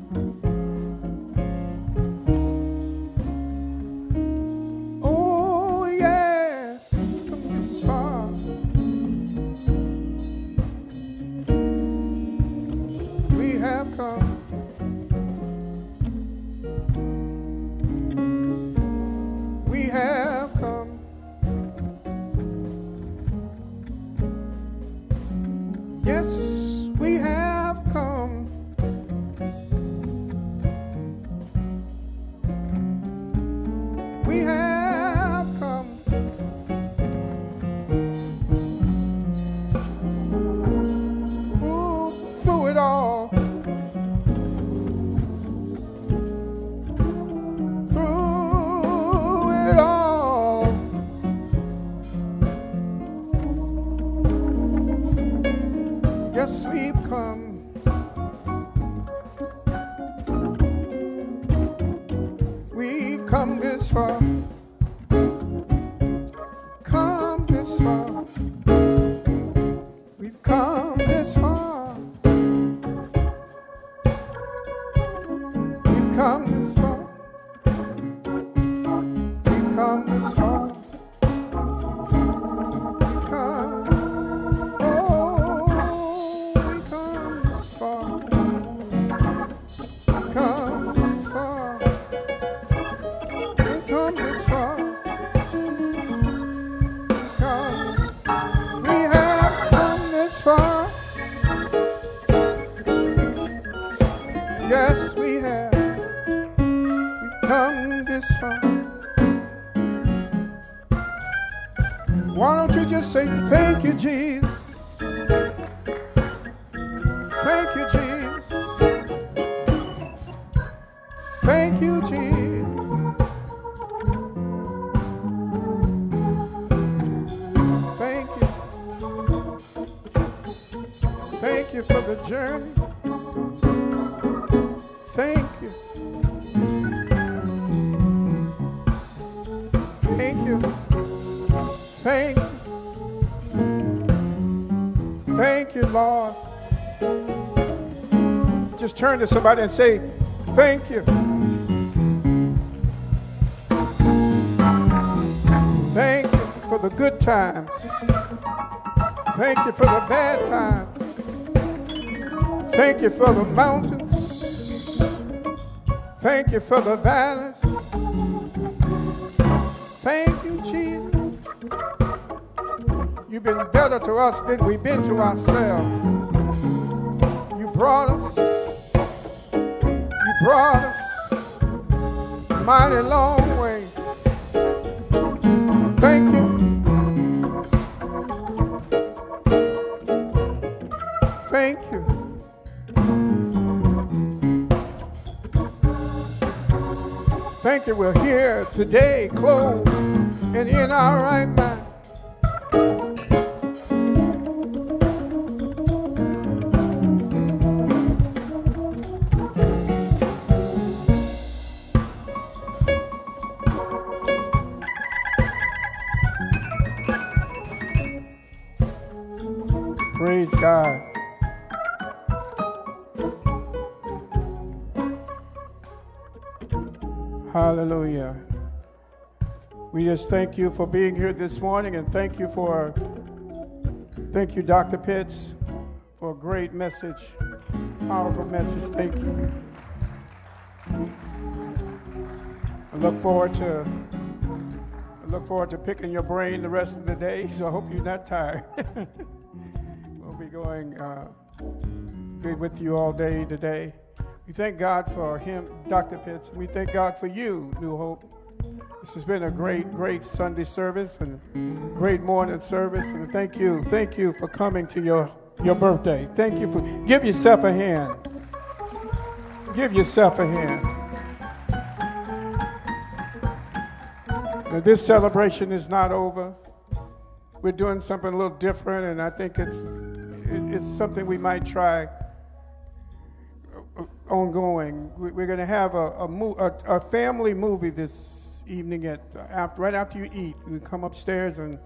come. We have come. Yes, we have come. We have come. Oh, through it all. Through it all. Yes, we've come. We've come this far. Come this far. We've come this far. We've come this far. We've come this far. We've come. Oh, we've come this far. We've come this far. We've come this far. Come. We have come this far. Yes, we have. We've come this far. Why don't you just say thank you, Jesus? Thank you, Jesus. Thank you, Jesus. Thank you. Thank you for the journey. Thank you. Thank you. Thank you. Thank you, Lord. Just turn to somebody and say, thank you. Thank you for the good times. Thank you for the bad times. Thank you for the mountains. Thank you for the valleys. Thank you, Jesus. You've been better to us than we've been to ourselves. You brought us. You brought us mighty long ways. Thank you. Thank you. Thank you. We're here today, clothed and in our right mind. Praise God. Hallelujah. We just thank you for being here this morning, and thank you for, thank you, Doctor Pitts, for a great message, powerful message. Thank you. I look forward to, I look forward to picking your brain the rest of the day, so I hope you're not tired. Be going uh, be with you all day today. We thank God for him, Doctor Pitts. We thank God for you, New Hope. This has been a great, great Sunday service and a great morning service. And thank you, thank you for coming to your your birthday. Thank you for give yourself a hand. Give yourself a hand. Now, this celebration is not over. We're doing something a little different, and I think it's. It's something we might try ongoing. We're going to have a, a, mo a, a family movie this evening at after, right after you eat. We come upstairs, and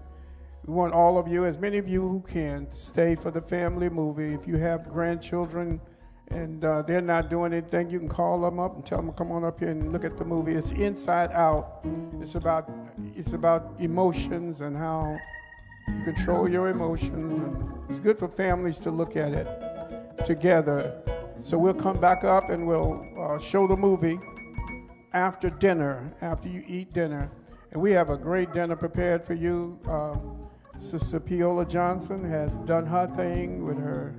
we want all of you, as many of you who can, stay for the family movie. If you have grandchildren and uh, they're not doing anything, you can call them up and tell them, come on up here and look at the movie. It's Inside Out. It's about, it's about emotions and how you control your emotions, and it's good for families to look at it together So we'll come back up and we'll uh, show the movie after dinner, after you eat dinner. And we have a great dinner prepared for you. Um, Sister Peola Johnson has done her thing with her,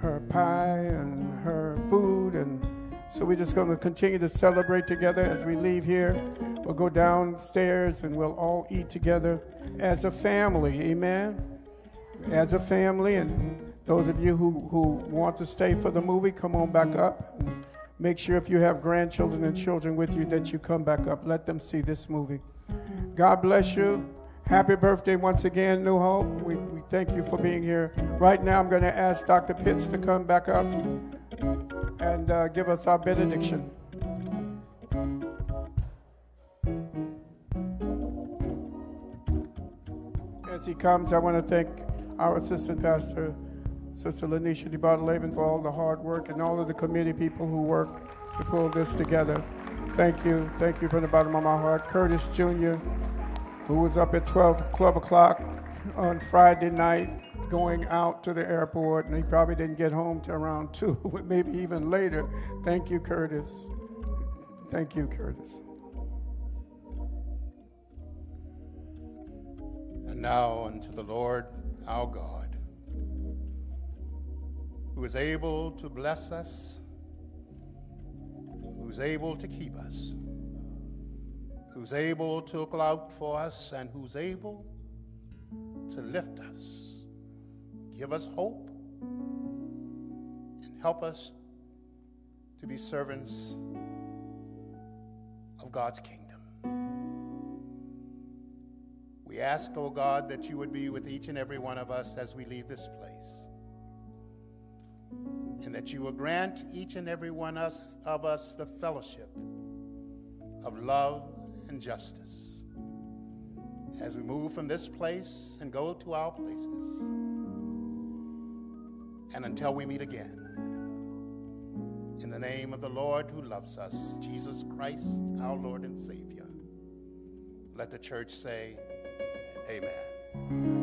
her pie and her food. And so we're just going to continue to celebrate together as we leave here. We'll go downstairs and we'll all eat together as a family, amen? As a family, and those of you who, who want to stay for the movie, come on back up. And make sure if you have grandchildren and children with you that you come back up. Let them see this movie. God bless you. Happy birthday once again, New Hope. We, we thank you for being here. Right now I'm going to ask Doctor Pitts to come back up and uh, give us our benediction. As he comes, I want to thank our assistant pastor, Sister Lanisha DeBardeleben, for all the hard work and all of the committee people who work to pull this together. Thank you. Thank you from the bottom of my heart. Curtis, Junior, who was up at twelve o'clock on Friday night going out to the airport, and he probably didn't get home till around two, maybe even later. Thank you, Curtis. Thank you, Curtis. And now unto the Lord our God, who is able to bless us, who is able to keep us, who's able to look out for us, and who's able to lift us. Give us hope and help us to be servants of God's kingdom. We ask, O God, that you would be with each and every one of us as we leave this place, and that you will grant each and every one of us the fellowship of love and justice as we move from this place and go to our places. And until we meet again, in the name of the Lord who loves us, Jesus Christ, our Lord and Savior, let the church say, amen.